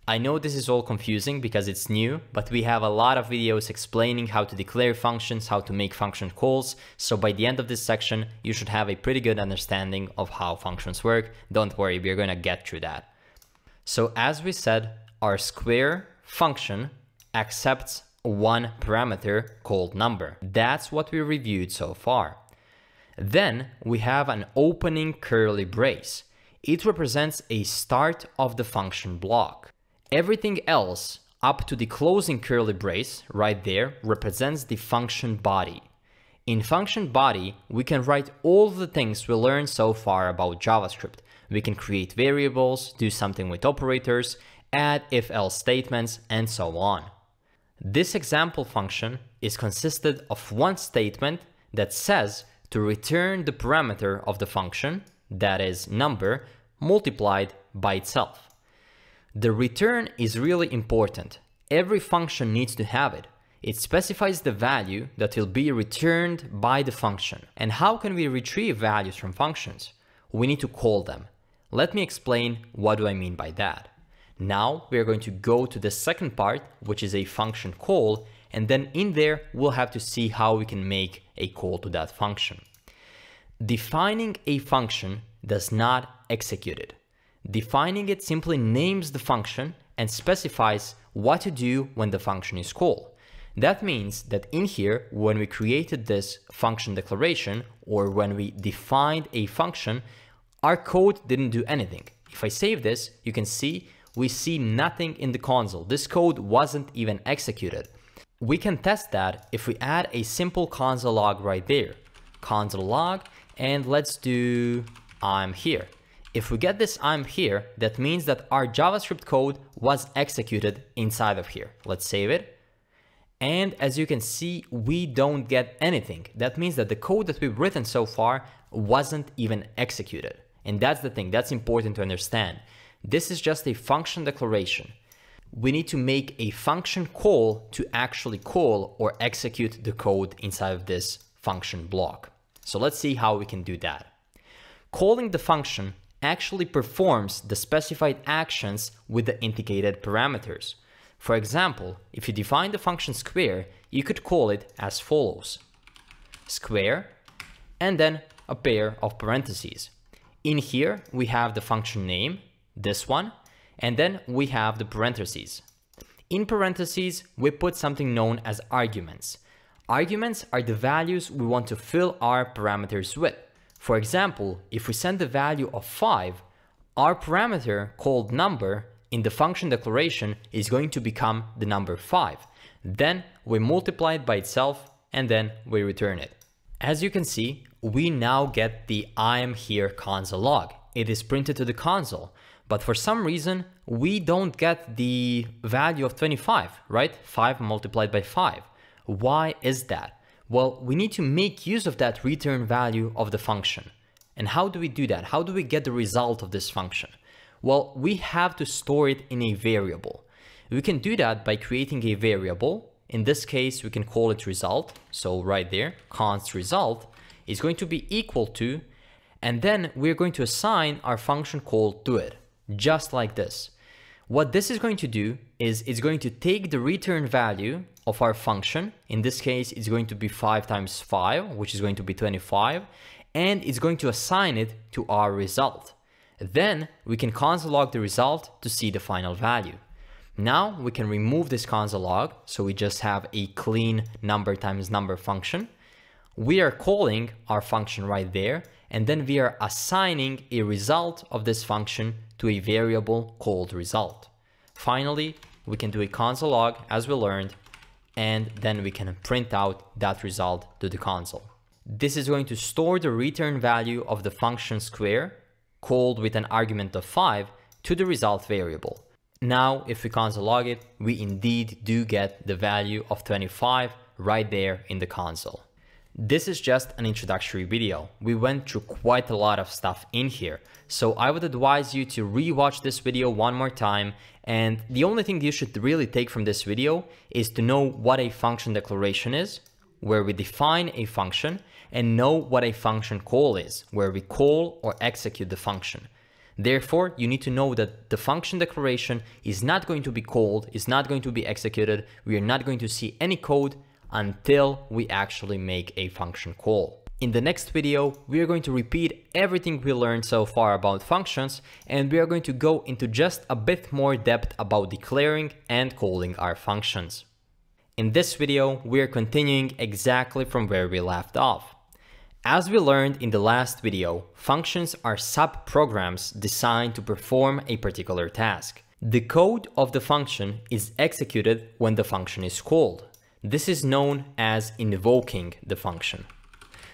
I know this is all confusing because it's new, but we have a lot of videos explaining how to declare functions, how to make function calls. So by the end of this section, you should have a pretty good understanding of how functions work. Don't worry, we're gonna get through that. So as we said, our square function accepts one parameter called number. That's what we reviewed so far. Then we have an opening curly brace. It represents a start of the function block. Everything else up to the closing curly brace right there represents the function body. In function body, we can write all the things we learned so far about JavaScript. We can create variables, do something with operators, add if-else statements, and so on. This example function is consisted of one statement that says to return the parameter of the function, that is number, multiplied by itself. The return is really important. Every function needs to have it. It specifies the value that will be returned by the function. And how can we retrieve values from functions? We need to call them. Let me explain what do I mean by that. Now we are going to go to the second part, which is a function call, and then in there we'll have to see how we can make a call to that function. Defining a function does not execute it. Defining it simply names the function and specifies what to do when the function is called. That means that in here, when we created this function declaration, or when we defined a function, our code didn't do anything. If I save this, you can see we see nothing in the console. This code wasn't even executed. We can test that if we add a simple console log right there. Console log, and let's do I'm here. If we get this I'm here, that means that our JavaScript code was executed inside of here. Let's save it. And as you can see, we don't get anything. That means that the code that we've written so far wasn't even executed. And that's the thing that's important to understand. This is just a function declaration. We need to make a function call to actually call or execute the code inside of this function block. So let's see how we can do that. Calling the function actually performs the specified actions with the indicated parameters. For example, if you define the function square, you could call it as follows: square, and then a pair of parentheses. In here, we have the function name, this one, and then we have the parentheses. In parentheses, we put something known as arguments. Arguments are the values we want to fill our parameters with. For example, if we send the value of 5, our parameter called number in the function declaration is going to become the number 5. Then we multiply it by itself and then we return it. As you can see, we now get the I am here console log. It is printed to the console, but for some reason, we don't get the value of 25, right? 5 multiplied by 5. Why is that? Well, we need to make use of that return value of the function. And how do we do that? How do we get the result of this function? Well, we have to store it in a variable. We can do that by creating a variable. In this case, we can call it result. So right there, const result is going to be equal to, and then we're going to assign our function call to it, just like this. What this is going to do is it's going to take the return value of our function. In this case, it's going to be 5 times 5, which is going to be 25, and it's going to assign it to our result. Then we can console log the result to see the final value. Now we can remove this console log. So we just have a clean number times number function. We are calling our function right there, and then we are assigning a result of this function to a variable called result. Finally, we can do a console log as we learned, and then we can print out that result to the console. This is going to store the return value of the function square called with an argument of 5 to the result variable. Now, if we console log it, we indeed do get the value of 25 right there in the console. This is just an introductory video. We went through quite a lot of stuff in here. So I would advise you to re-watch this video one more time. And the only thing you should really take from this video is to know what a function declaration is, where we define a function, and know what a function call is, where we call or execute the function. Therefore, you need to know that the function declaration is not going to be called, is not going to be executed. We are not going to see any code until we actually make a function call. In the next video, we are going to repeat everything we learned so far about functions, and we are going to go into just a bit more depth about declaring and calling our functions. In this video, we are continuing exactly from where we left off. As we learned in the last video, functions are subprograms designed to perform a particular task. The code of the function is executed when the function is called. This is known as invoking the function.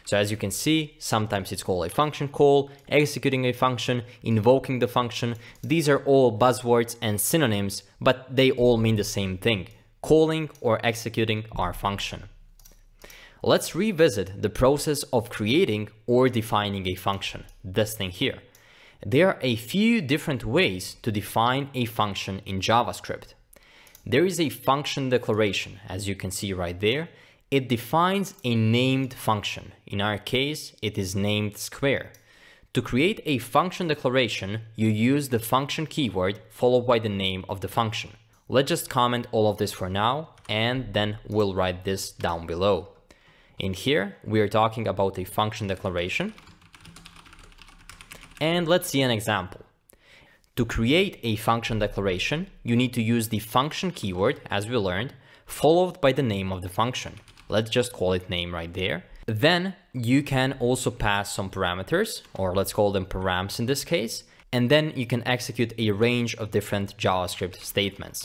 So as you can see, sometimes it's called a function call, executing a function, invoking the function. These are all buzzwords and synonyms, but they all mean the same thing: calling or executing our function. Let's revisit the process of creating or defining a function, this thing here. There are a few different ways to define a function in JavaScript. There is a function declaration, as you can see right there. It defines a named function. In our case, it is named square. To create a function declaration, you use the function keyword followed by the name of the function. Let's just comment all of this for now, and then we'll write this down below. In here, we are talking about a function declaration. And let's see an example. To create a function declaration, you need to use the function keyword, as we learned, followed by the name of the function. Let's just call it name right there. Then you can also pass some parameters, or let's call them params in this case, and then you can execute a range of different JavaScript statements,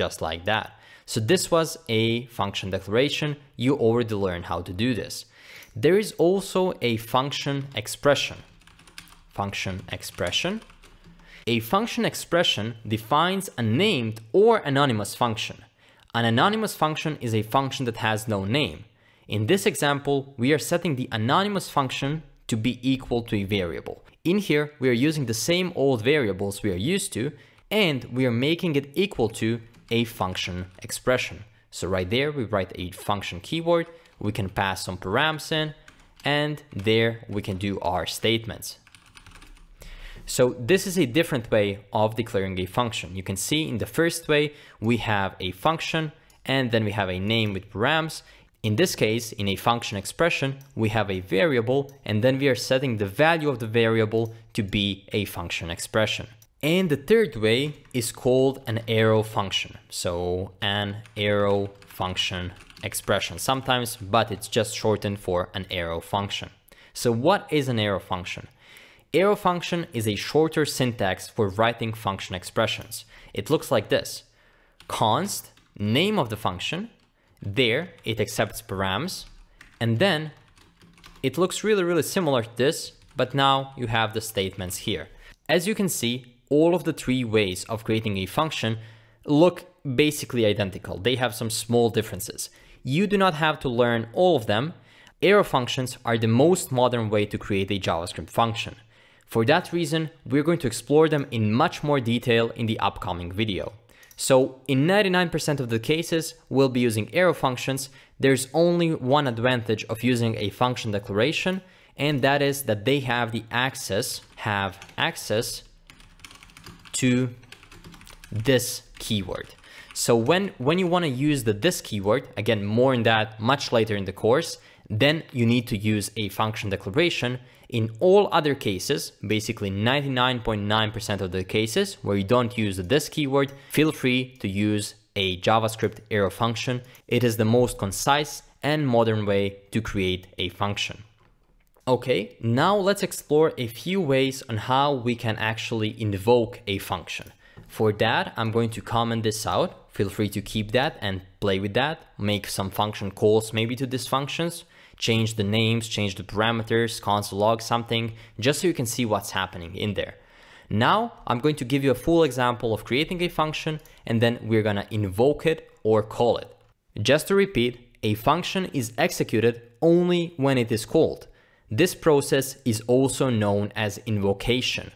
just like that. So this was a function declaration. You already learned how to do this. There is also a function expression. A function expression defines a named or anonymous function. An anonymous function is a function that has no name. In this example, we are setting the anonymous function to be equal to a variable. In here, we are using the same old variables we are used to, and we are making it equal to a function expression. So right there, we write a function keyword, we can pass some params in, and there we can do our statements. So this is a different way of declaring a function. You can see in the first way, we have a function and then we have a name with params. In this case, in a function expression, we have a variable and then we are setting the value of the variable to be a function expression. And the third way is called an arrow function. So an arrow function expression sometimes, but it's just shortened for an arrow function. So what is an arrow function? Arrow function is a shorter syntax for writing function expressions. It looks like this: const name of the function, there it accepts params, and then it looks really similar to this, but now you have the statements here. As you can see, all of the three ways of creating a function look basically identical. They have some small differences. You do not have to learn all of them. Arrow functions are the most modern way to create a JavaScript function. For that reason, we're going to explore them in much more detail in the upcoming video. So in 99% of the cases, we'll be using arrow functions. There's only one advantage of using a function declaration, and that is that they have the access to this keyword. So when you want to use the this keyword, again, more on that much later in the course, then you need to use a function declaration. In all other cases, basically 99.9% of the cases where you don't use the this keyword, feel free to use a JavaScript arrow function. It is the most concise and modern way to create a function. Okay, now let's explore a few ways on how we can actually invoke a function. For that, I'm going to comment this out. Feel free to keep that and play with that. Make some function calls maybe to these functions, change the names, change the parameters, console log something, just so you can see what's happening in there. Now, I'm going to give you a full example of creating a function, and then we're gonna invoke it or call it. Just to repeat, a function is executed only when it is called. This process is also known as invocation.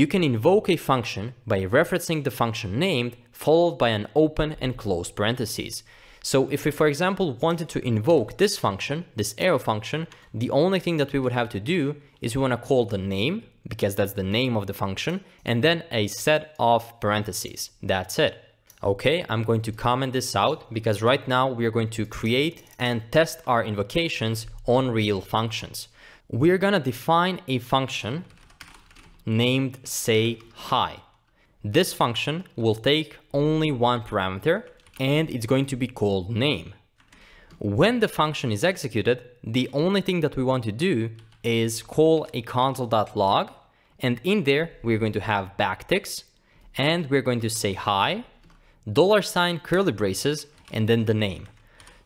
You can invoke a function by referencing the function named followed by an open and closed parentheses. So if we, for example, wanted to invoke this function, this arrow function, the only thing that we would have to do is we want to call the name, because that's the name of the function, and then a set of parentheses. That's it. Okay, I'm going to comment this out because right now we are going to create and test our invocations on real functions. We're going to define a function named say hi. This function will take only one parameter and it's going to be called name. When the function is executed, the only thing that we want to do is call a console.log, and in there we're going to have backticks and we're going to say hi, $, curly braces, and then the name.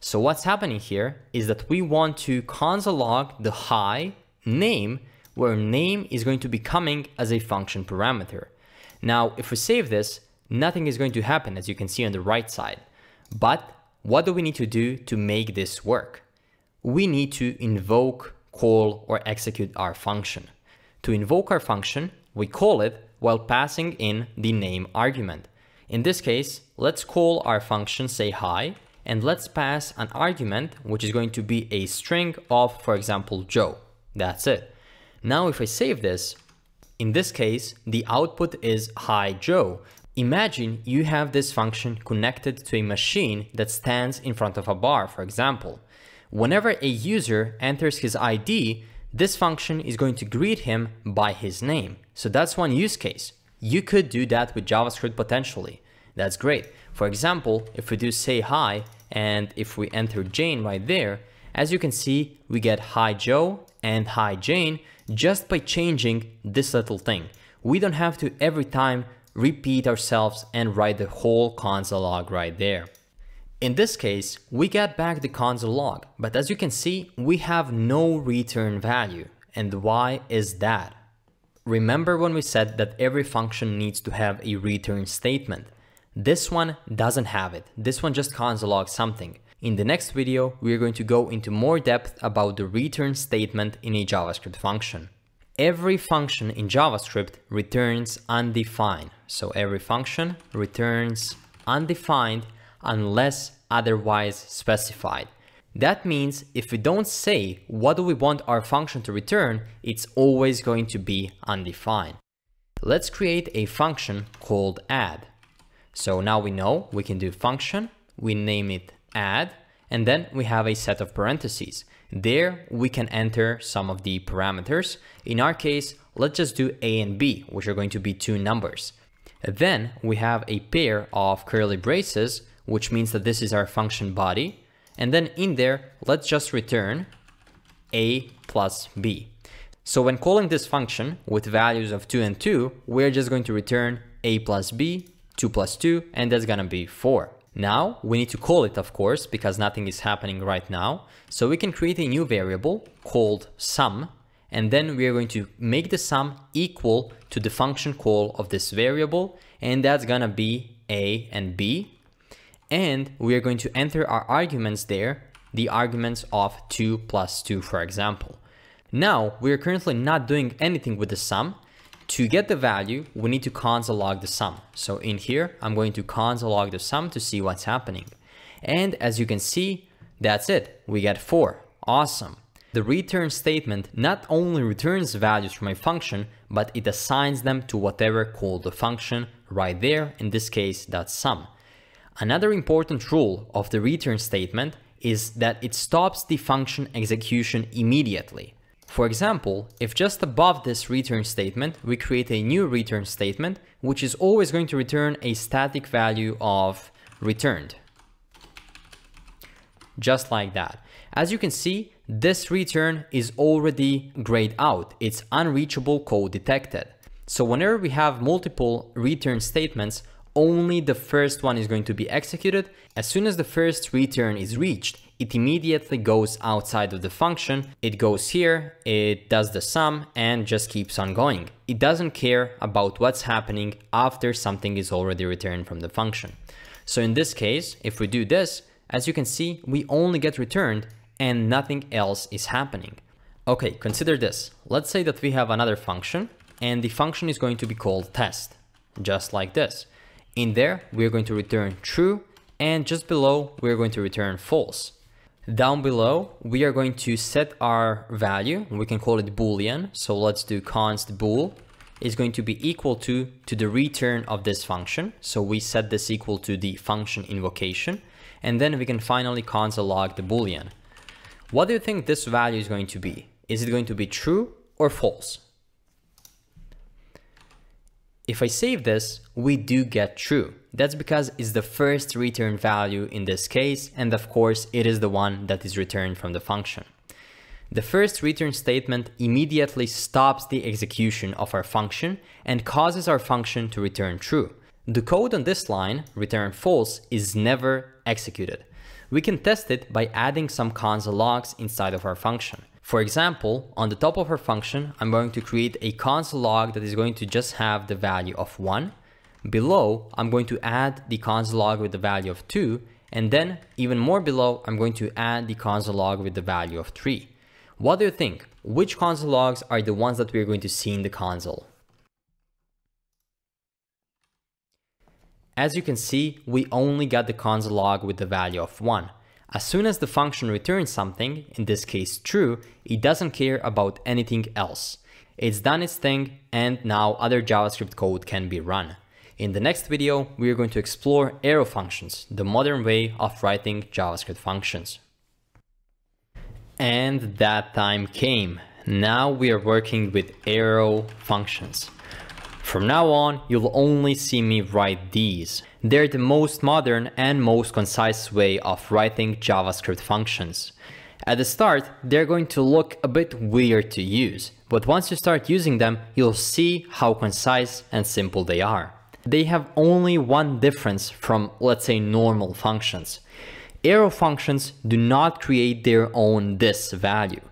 So what's happening here is that we want to console log the hi name, where name is going to be coming as a function parameter. Now, if we save this, nothing is going to happen, as you can see on the right side. But what do we need to do to make this work? We need to invoke, call, or execute our function. To invoke our function, we call it while passing in the name argument. In this case, let's call our function say hi, and let's pass an argument, which is going to be a string of, for example, Joe. That's it. Now, if I save this, in this case, the output is hi Joe. Imagine you have this function connected to a machine that stands in front of a bar, for example. Whenever a user enters his ID, this function is going to greet him by his name. So that's one use case. You could do that with JavaScript potentially. That's great. For example, if we do say hi, and if we enter Jane right there, as you can see, we get hi Joe and hi Jane just by changing this little thing. We don't have to every time repeat ourselves and write the whole console log right there. In this case, we get back the console log, but as you can see, we have no return value. And why is that? Remember when we said that every function needs to have a return statement? This one doesn't have it. This one just console logs something. In the next video, we are going to go into more depth about the return statement in a JavaScript function. Every function in JavaScript returns undefined. So every function returns undefined unless otherwise specified. That means if we don't say what do we want our function to return, it's always going to be undefined. Let's create a function called add. So now we know we can do function, we name it add, and then we have a set of parentheses. There we can enter some of the parameters. In our case, let's just do A and B, which are going to be two numbers. Then we have a pair of curly braces, which means that this is our function body. And then in there, let's just return A plus B. So when calling this function with values of 2 and 2, we're just going to return A plus B, 2 plus 2, and that's gonna be 4. Now we need to call it, of course, because nothing is happening right now. So we can create a new variable called sum, and then we are going to make the sum equal to the function call of this variable, and that's gonna be A and B. And we are going to enter our arguments there, the arguments of 2 plus 2, for example. Now, we are currently not doing anything with the sum. To get the value, we need to console log the sum. So in here, I'm going to console log the sum to see what's happening. And as you can see, that's it. We get 4. Awesome. The return statement not only returns values from a function, but it assigns them to whatever called the function, right there, in this case, that's sum. Another important rule of the return statement is that it stops the function execution immediately. For example, if just above this return statement, we create a new return statement, which is always going to return a static value of returned. Just like that. As you can see, this return is already grayed out. It's unreachable code detected. So whenever we have multiple return statements, only the first one is going to be executed. As soon as the first return is reached, it immediately goes outside of the function. It goes here, it does the sum and just keeps on going. It doesn't care about what's happening after something is already returned from the function. So in this case, if we do this, as you can see, we only get returned and nothing else is happening. Okay, consider this. Let's say that we have another function and the function is going to be called test, just like this. In there, we're going to return true, and just below, we're going to return false. Down below, we are going to set our value. We can call it Boolean. So let's do const bool is going to be equal to the return of this function. So we set this equal to the function invocation, and then we can finally console log the Boolean. What do you think this value is going to be? Is it going to be true or false? If I save this, we do get true. That's because it's the first return value in this case, and of course, it is the one that is returned from the function. The first return statement immediately stops the execution of our function and causes our function to return true. The code on this line, return false, is never executed. We can test it by adding some console logs inside of our function. For example, on the top of our function, I'm going to create a console log that is going to just have the value of 1. Below, I'm going to add the console log with the value of 2. And then even more below, I'm going to add the console log with the value of 3. What do you think? Which console logs are the ones that we're going to see in the console? As you can see, we only got the console log with the value of 1. As soon as the function returns something, in this case true, it doesn't care about anything else. It's done its thing and now other JavaScript code can be run. In the next video, we are going to explore arrow functions, the modern way of writing JavaScript functions. And that time came. Now we are working with arrow functions. From now on, you'll only see me write these. They're the most modern and most concise way of writing JavaScript functions. At the start, they're going to look a bit weird to use, but once you start using them, you'll see how concise and simple they are. They have only one difference from, let's say, normal functions. Arrow functions do not create their own this value.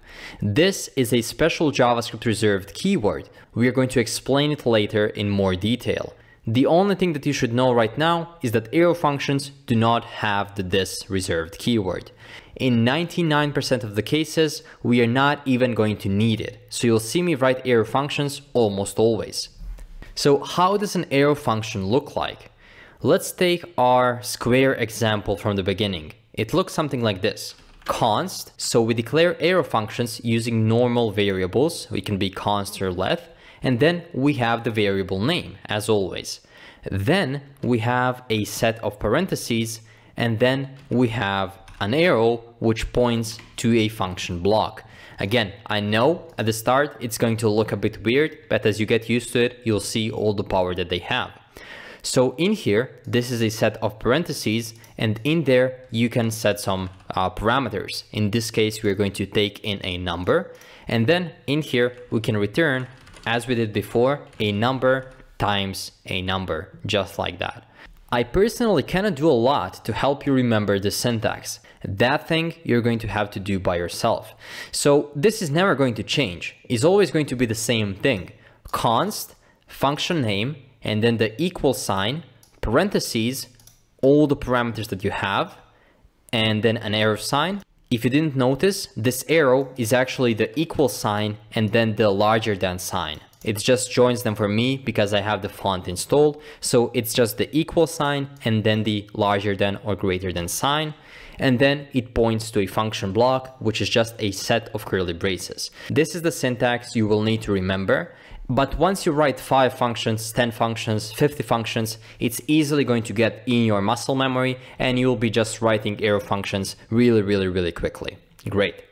This is a special JavaScript reserved keyword. We are going to explain it later in more detail. The only thing that you should know right now is that arrow functions do not have the this reserved keyword. In 99% of the cases, we are not even going to need it. So you'll see me write arrow functions almost always. So how does an arrow function look like? Let's take our square example from the beginning. It looks something like this. Const, so we declare arrow functions using normal variables. We can be const or leth, and then we have the variable name as always. Then we have a set of parentheses, and then we have an arrow which points to a function block. Again, I know at the start it's going to look a bit weird, but as you get used to it, you'll see all the power that they have. So in here, this is a set of parentheses, and in there you can set some parameters. In this case, we're going to take in a number, and then in here we can return, as we did before, a number times a number, just like that. I personally cannot do a lot to help you remember the syntax. That thing you're going to have to do by yourself. So this is never going to change. It's always going to be the same thing. Const, function name, and then the equal sign, parentheses, all the parameters that you have, and then an arrow sign. If you didn't notice, this arrow is actually the equal sign and then the larger than sign. It just joins them for me because I have the font installed. So it's just the equal sign and then the larger than or greater than sign. And then it points to a function block, which is just a set of curly braces. This is the syntax you will need to remember. But once you write 5 functions, 10 functions, 50 functions, it's easily going to get in your muscle memory and you'll be just writing arrow functions really quickly. Great.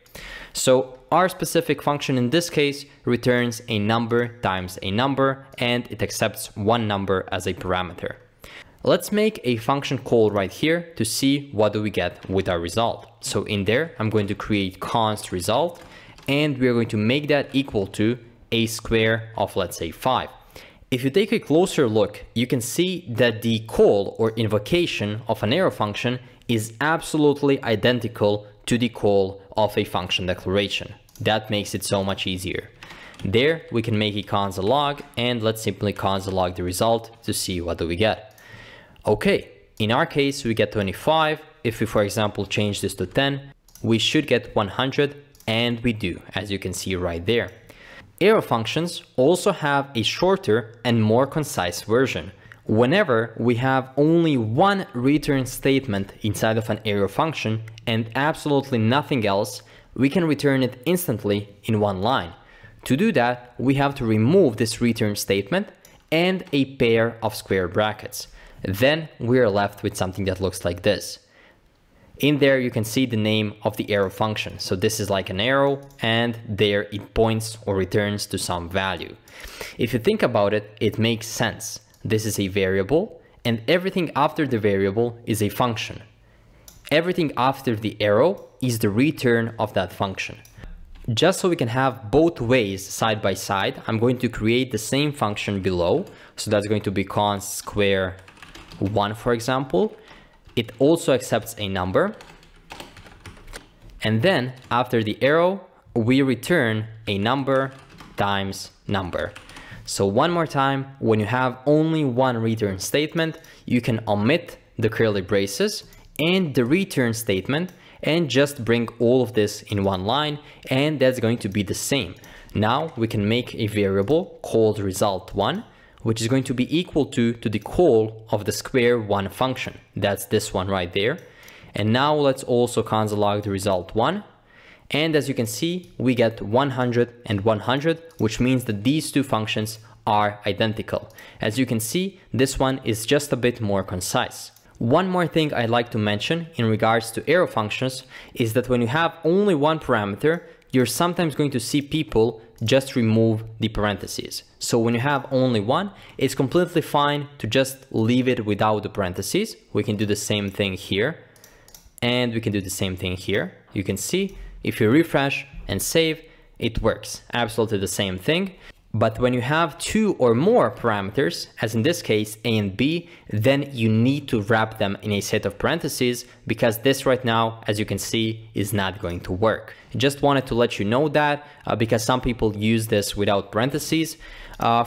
So our specific function in this case returns a number times a number, and it accepts one number as a parameter. Let's make a function call right here to see what do we get with our result. So in there, I'm going to create const result, and we're going to make that equal to a square of, let's say, 5. If you take a closer look, you can see that the call or invocation of an arrow function is absolutely identical to the call of a function declaration. That makes it so much easier. There we can make a const log, and let's simply const log the result to see what do we get. Okay, in our case we get 25. If we, for example, change this to 10, we should get 100, and we do, as you can see right there. Arrow functions also have a shorter and more concise version. Whenever we have only one return statement inside of an arrow function and absolutely nothing else, we can return it instantly in one line. To do that, we have to remove this return statement and a pair of square brackets. Then we are left with something that looks like this. In there you can see the name of the arrow function. So this is like an arrow, and there it points or returns to some value. If you think about it, it makes sense. This is a variable, and everything after the variable is a function. Everything after the arrow is the return of that function. Just so we can have both ways side by side, I'm going to create the same function below. So that's going to be const square 1, for example. It also accepts a number. And then after the arrow, we return a number times number. So one more time, when you have only one return statement, you can omit the curly braces and the return statement and just bring all of this in one line, and that's going to be the same. Now we can make a variable called result1, which is going to be equal to the call of the square 1 function. That's this one right there. And now let's also const log the result1. And as you can see, we get 100 and 100, which means that these two functions are identical. As you can see, this one is just a bit more concise. One more thing I'd like to mention in regards to arrow functions is that when you have only one parameter, you're sometimes going to see people just remove the parentheses. So when you have only one, it's completely fine to just leave it without the parentheses. We can do the same thing here, and we can do the same thing here. You can see if you refresh and save, it works. Absolutely the same thing. But when you have two or more parameters, as in this case, A and B, then you need to wrap them in a set of parentheses, because this right now, as you can see, is not going to work. Just wanted to let you know that because some people use this without parentheses.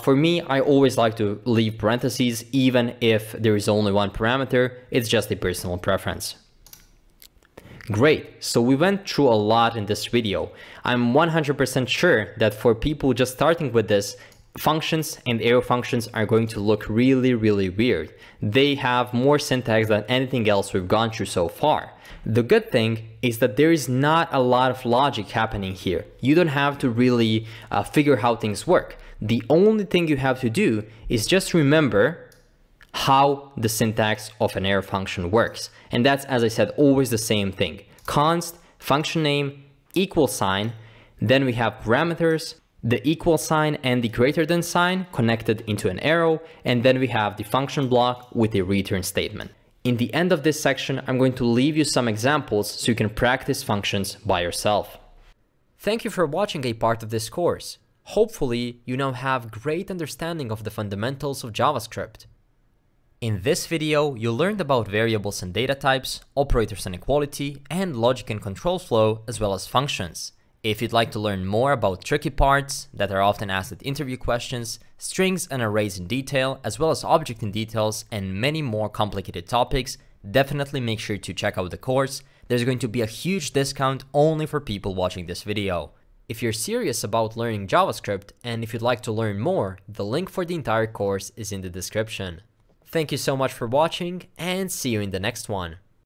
For me, I always like to leave parentheses, even if there is only one parameter. It's just a personal preference. Great, so we went through a lot in this video. I'm 100% sure that for people just starting with this, functions and arrow functions are going to look really weird. They have more syntax than anything else we've gone through so far. The good thing is that there is not a lot of logic happening here. You don't have to really figure how things work. The only thing you have to do is just remember how the syntax of an arrow function works. And that's, as I said, always the same thing. Const, function name, =, then we have parameters, the =, and the >, connected into an arrow, and then we have the function block with a return statement. In the end of this section, I'm going to leave you some examples so you can practice functions by yourself. Thank you for watching a part of this course. Hopefully, you now have great understanding of the fundamentals of JavaScript. In this video, you learned about variables and data types, operators and equality, and logic and control flow, as well as functions. If you'd like to learn more about tricky parts that are often asked at interview questions, strings and arrays in detail, as well as object in details, and many more complicated topics, definitely make sure to check out the course. There's going to be a huge discount only for people watching this video. If you're serious about learning JavaScript, and if you'd like to learn more, the link for the entire course is in the description. Thank you so much for watching, and see you in the next one.